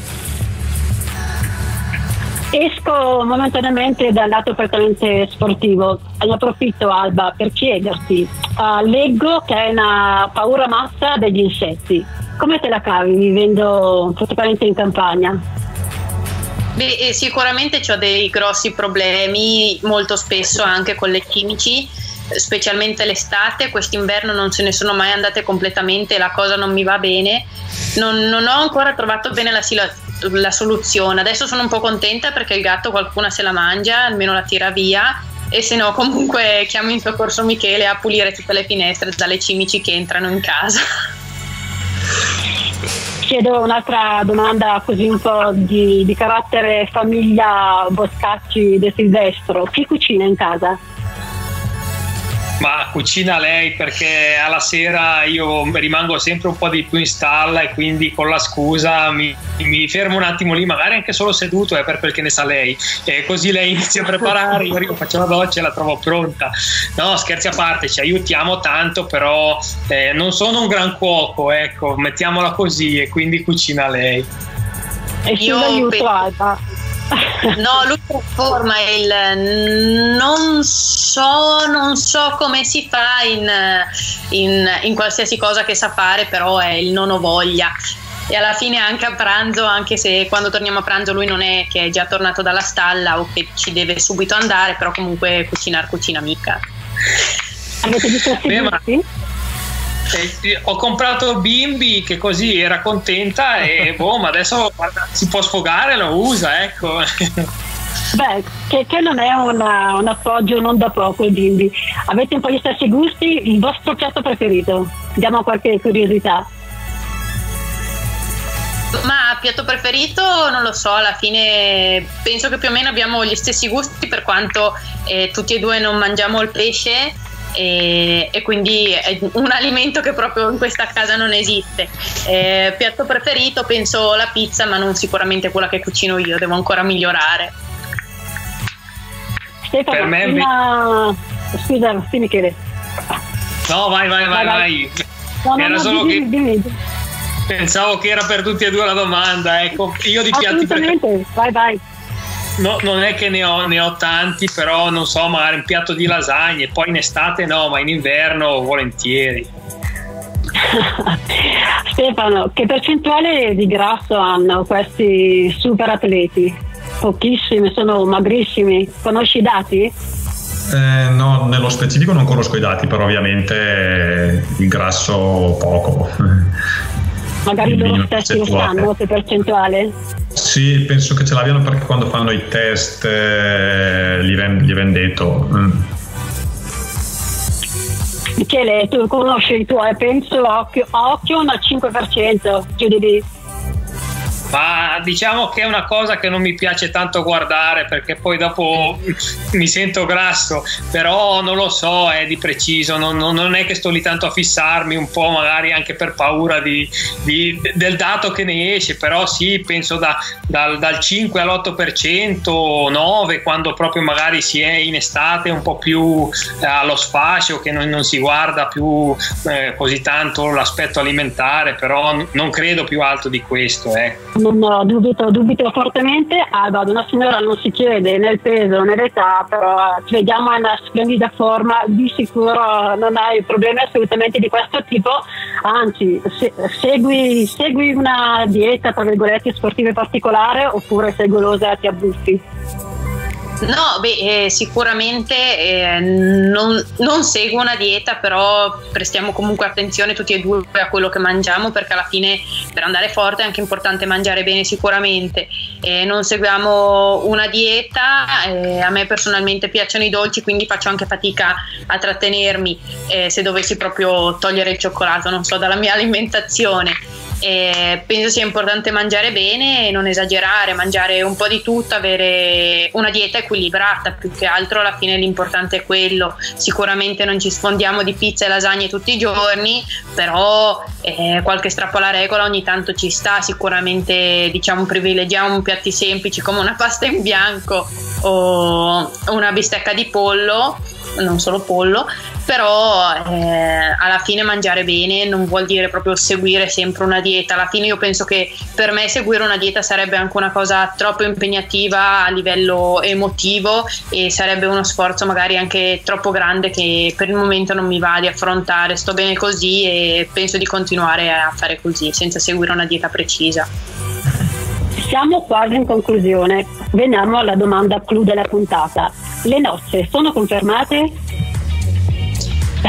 Esco momentaneamente dal lato prettamente sportivo. Ne approfitto, Alba, per chiederti, uh, leggo che hai una paura matta degli insetti. Come te la cavi vivendo praticamente in campagna? Beh, sicuramente ho dei grossi problemi, molto spesso anche con le chimici, specialmente l'estate. Quest'inverno non ce ne sono mai andate completamente, la cosa non mi va bene, non, non ho ancora trovato bene la, la soluzione. Adesso sono un po' contenta perché il gatto qualcuna se la mangia, almeno la tira via, e se no comunque chiamo in soccorso Michele a pulire tutte le finestre dalle cimici che entrano in casa. Chiedo un'altra domanda così un po' di, di carattere famiglia Boscacci De Silvestro. Chi cucina in casa? Ma cucina lei, perché alla sera io rimango sempre un po' di più in stalla e quindi con la scusa mi, mi fermo un attimo lì, magari anche solo seduto, eh, per quel che ne sa lei, e così lei inizia a preparare, io arrivo, faccio la doccia e la trovo pronta. No, scherzi a parte, ci aiutiamo tanto, però eh, non sono un gran cuoco, ecco, mettiamola così, e quindi cucina lei. E io aiuto Alba. No, lui trasforma il non so, non so come si fa in, in, in qualsiasi cosa che sa fare, però è il non ho voglia. E alla fine anche a pranzo, anche se quando torniamo a pranzo lui non è che è già tornato dalla stalla o che ci deve subito andare, però comunque cucinar cucina mica. Avete visto? Eh, ho comprato Bimbi che così era contenta e boh, ma adesso guarda, si può sfogare, lo usa, ecco. Beh, che, che non è una, un appoggio non da poco il Bimbi. Avete un po' gli stessi gusti? Il vostro piatto preferito? Diamo qualche curiosità. Ma piatto preferito non lo so, alla fine penso che più o meno abbiamo gli stessi gusti, per quanto eh, tutti e due non mangiamo il pesce. E, e quindi è un alimento che proprio in questa casa non esiste. Eh, piatto preferito penso la pizza, ma non sicuramente quella che cucino io, devo ancora migliorare. Stefano, per me prima... mi... scusa, sì, Michele. No, vai, vai, vai, vai. vai. No, era no, solo no, che dimmi, dimmi. Pensavo che era per tutti e due la domanda, ecco. Io di piatti preferiti. Vai, vai. No, non è che ne ho, ne ho tanti, però non so, magari un piatto di lasagne, poi in estate no, ma in inverno volentieri. Stefano, che percentuale di grasso hanno questi super atleti? Pochissimi, sono magrissimi. Conosci i dati? Eh, no, nello specifico non conosco i dati, però ovviamente il grasso poco. Magari loro stessi lo sanno, che percentuale? Sì, penso che ce l'abbiano perché quando fanno i test eh, gli viene detto. Mm. Michele, tu conosci il tuo, eh? Penso a occhio, a occhio un cinque per cento, giù di lì. Ma diciamo che è una cosa che non mi piace tanto guardare, perché poi dopo mi sento grasso, però non lo so, è eh, di preciso, non, non è che sto lì tanto a fissarmi, un po' magari anche per paura di, di, del dato che ne esce, però sì, penso da, dal, dal cinque all'otto per cento o nove per cento, quando proprio magari si è in estate un po' più allo sfascio, che non, non si guarda più eh, così tanto l'aspetto alimentare, però non credo più alto di questo, ecco. No, dubito, dubito fortemente. Alba, ad una signora non si chiede nel peso né l'età, però ci vediamo in una splendida forma, di sicuro non hai problemi assolutamente di questo tipo, anzi se, segui, segui una dieta tra virgolette sportiva particolare oppure sei golosa e ti abbuffi? No, beh, eh, sicuramente eh, non, non seguo una dieta, però prestiamo comunque attenzione tutti e due a quello che mangiamo, perché alla fine per andare forte è anche importante mangiare bene sicuramente. Eh, non seguiamo una dieta, eh, a me personalmente piacciono i dolci, quindi faccio anche fatica a trattenermi eh, se dovessi proprio togliere il cioccolato, non so, dalla mia alimentazione. Eh, penso sia importante mangiare bene, non esagerare, mangiare un po' di tutto, avere una dieta equilibrata, più che altro alla fine l'importante è quello. Sicuramente non ci sfondiamo di pizza e lasagne tutti i giorni, però eh, qualche strappo alla regola ogni tanto ci sta. Sicuramente, diciamo, privilegiamo piatti semplici come una pasta in bianco o una bistecca di pollo, non solo pollo, però eh, alla fine mangiare bene non vuol dire proprio seguire sempre una dieta. Alla fine io penso che per me seguire una dieta sarebbe anche una cosa troppo impegnativa a livello emotivo e sarebbe uno sforzo magari anche troppo grande che per il momento non mi va di affrontare. Sto bene così e penso di continuare a fare così, senza seguire una dieta precisa. Siamo quasi in conclusione, veniamo alla domanda clou della puntata: le nozze sono confermate?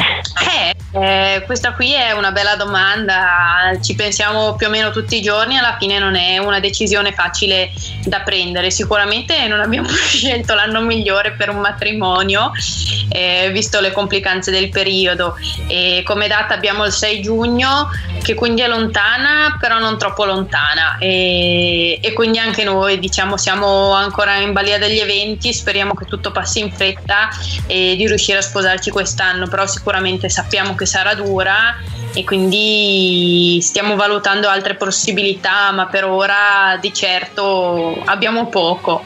Eh, eh, questa qui è una bella domanda, ci pensiamo più o meno tutti i giorni, alla fine non è una decisione facile da prendere. Sicuramente non abbiamo scelto l'anno migliore per un matrimonio, eh, visto le complicanze del periodo, e come data abbiamo il sei giugno, che quindi è lontana però non troppo lontana, e, e quindi anche noi, diciamo, siamo ancora in balia degli eventi, speriamo che tutto passi in fretta e di riuscire a sposarci quest'anno, però sicuramente sappiamo che sarà dura e quindi stiamo valutando altre possibilità, ma per ora di certo abbiamo poco.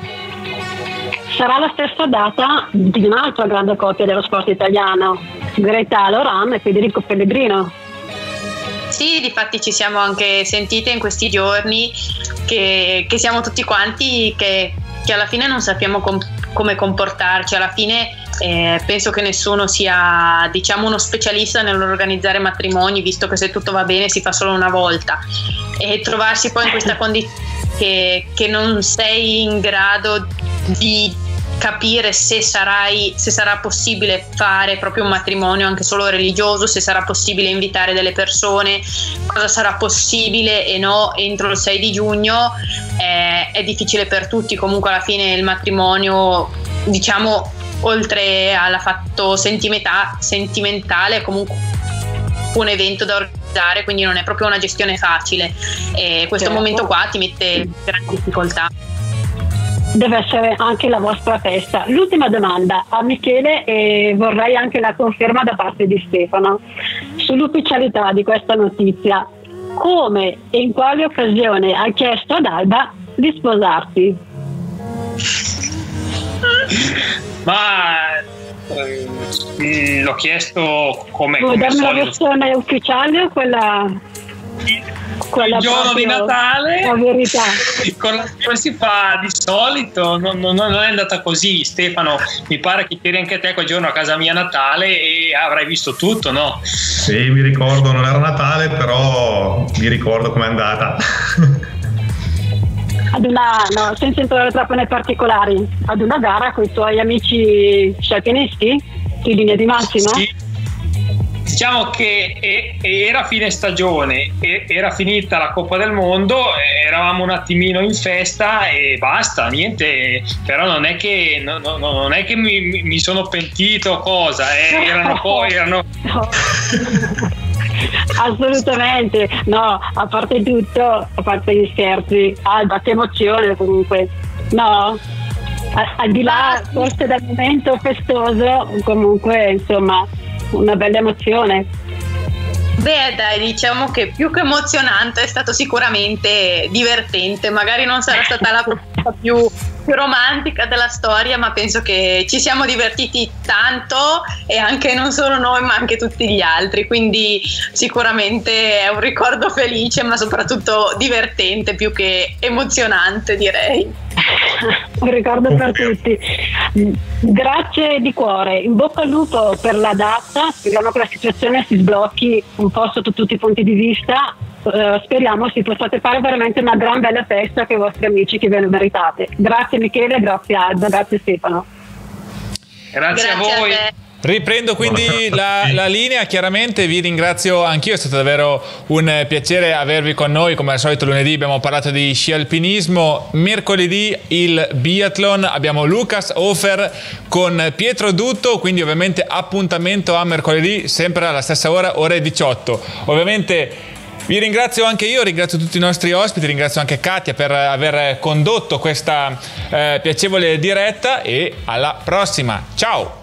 Sarà la stessa data di un'altra grande coppia dello sport italiano, Greta Loran e Federico Pellegrino. Sì, difatti ci siamo anche sentite in questi giorni che, che siamo tutti quanti che, che alla fine non sappiamo com- come comportarci. Alla fine Eh, penso che nessuno sia, diciamo, uno specialista nell'organizzare matrimoni, visto che se tutto va bene si fa solo una volta, e trovarsi poi in questa condizione che, che non sei in grado di capire se, sarai, se sarà possibile fare proprio un matrimonio anche solo religioso, se sarà possibile invitare delle persone, cosa sarà possibile e no entro il sei di giugno, eh, è difficile per tutti. Comunque alla fine il matrimonio, diciamo, oltre alla fatto sentimentale, comunque un evento da organizzare, quindi non è proprio una gestione facile, e questo certo. momento qua ti mette in grande difficoltà. Deve essere anche la vostra festa. L'ultima domanda a Michele, e vorrei anche la conferma da parte di Stefano sull'ufficialità di questa notizia: come e in quale occasione hai chiesto ad Alba di sposarti? Ma eh, l'ho chiesto come vuoi darmi la versione ufficiale o quella, quella il giorno di Natale, la verità, come si fa di solito. Non, non, non è andata così. Stefano, mi pare che eri anche te quel giorno a casa mia a Natale e avrai visto tutto, no? Sì, mi ricordo, non era Natale però mi ricordo com'è andata. Ad una, no, senza entrare troppo nei particolari, ad una gara con i tuoi amici scialpinisti, in linea di massima? Sì. Diciamo che era fine stagione, era finita la Coppa del Mondo, eravamo un attimino in festa e basta, niente. Però non è che, no, no, non è che mi, mi sono pentito o cosa, eh, erano poi... Erano... No. Assolutamente no, a parte tutto, a parte gli scherzi, Alba, che emozione comunque, no? Al di là forse dal momento festoso, comunque insomma una bella emozione. Beh, dai, diciamo che più che emozionante è stato sicuramente divertente. Magari non sarà stata la proposta più, più romantica della storia, ma penso che ci siamo divertiti tanto, e anche non solo noi ma anche tutti gli altri, quindi sicuramente è un ricordo felice ma soprattutto divertente, più che emozionante direi. Un ricordo per tutti. Grazie di cuore, in bocca al lupo per la data, speriamo che la situazione si sblocchi un po' sotto tutti i punti di vista, eh, speriamo si possiate fare veramente una gran bella festa con i vostri amici che ve ne meritate. Grazie Michele, grazie Alba, grazie Stefano. Grazie, grazie a voi. A Riprendo quindi la, la linea, chiaramente vi ringrazio anch'io, è stato davvero un piacere avervi con noi, come al solito lunedì abbiamo parlato di sci alpinismo, mercoledì il biathlon, abbiamo Lucas Hofer con Pietro Dutto, quindi ovviamente appuntamento a mercoledì sempre alla stessa ora, ore diciotto. Ovviamente vi ringrazio anche io, ringrazio tutti i nostri ospiti, ringrazio anche Katia per aver condotto questa eh, piacevole diretta e alla prossima, ciao!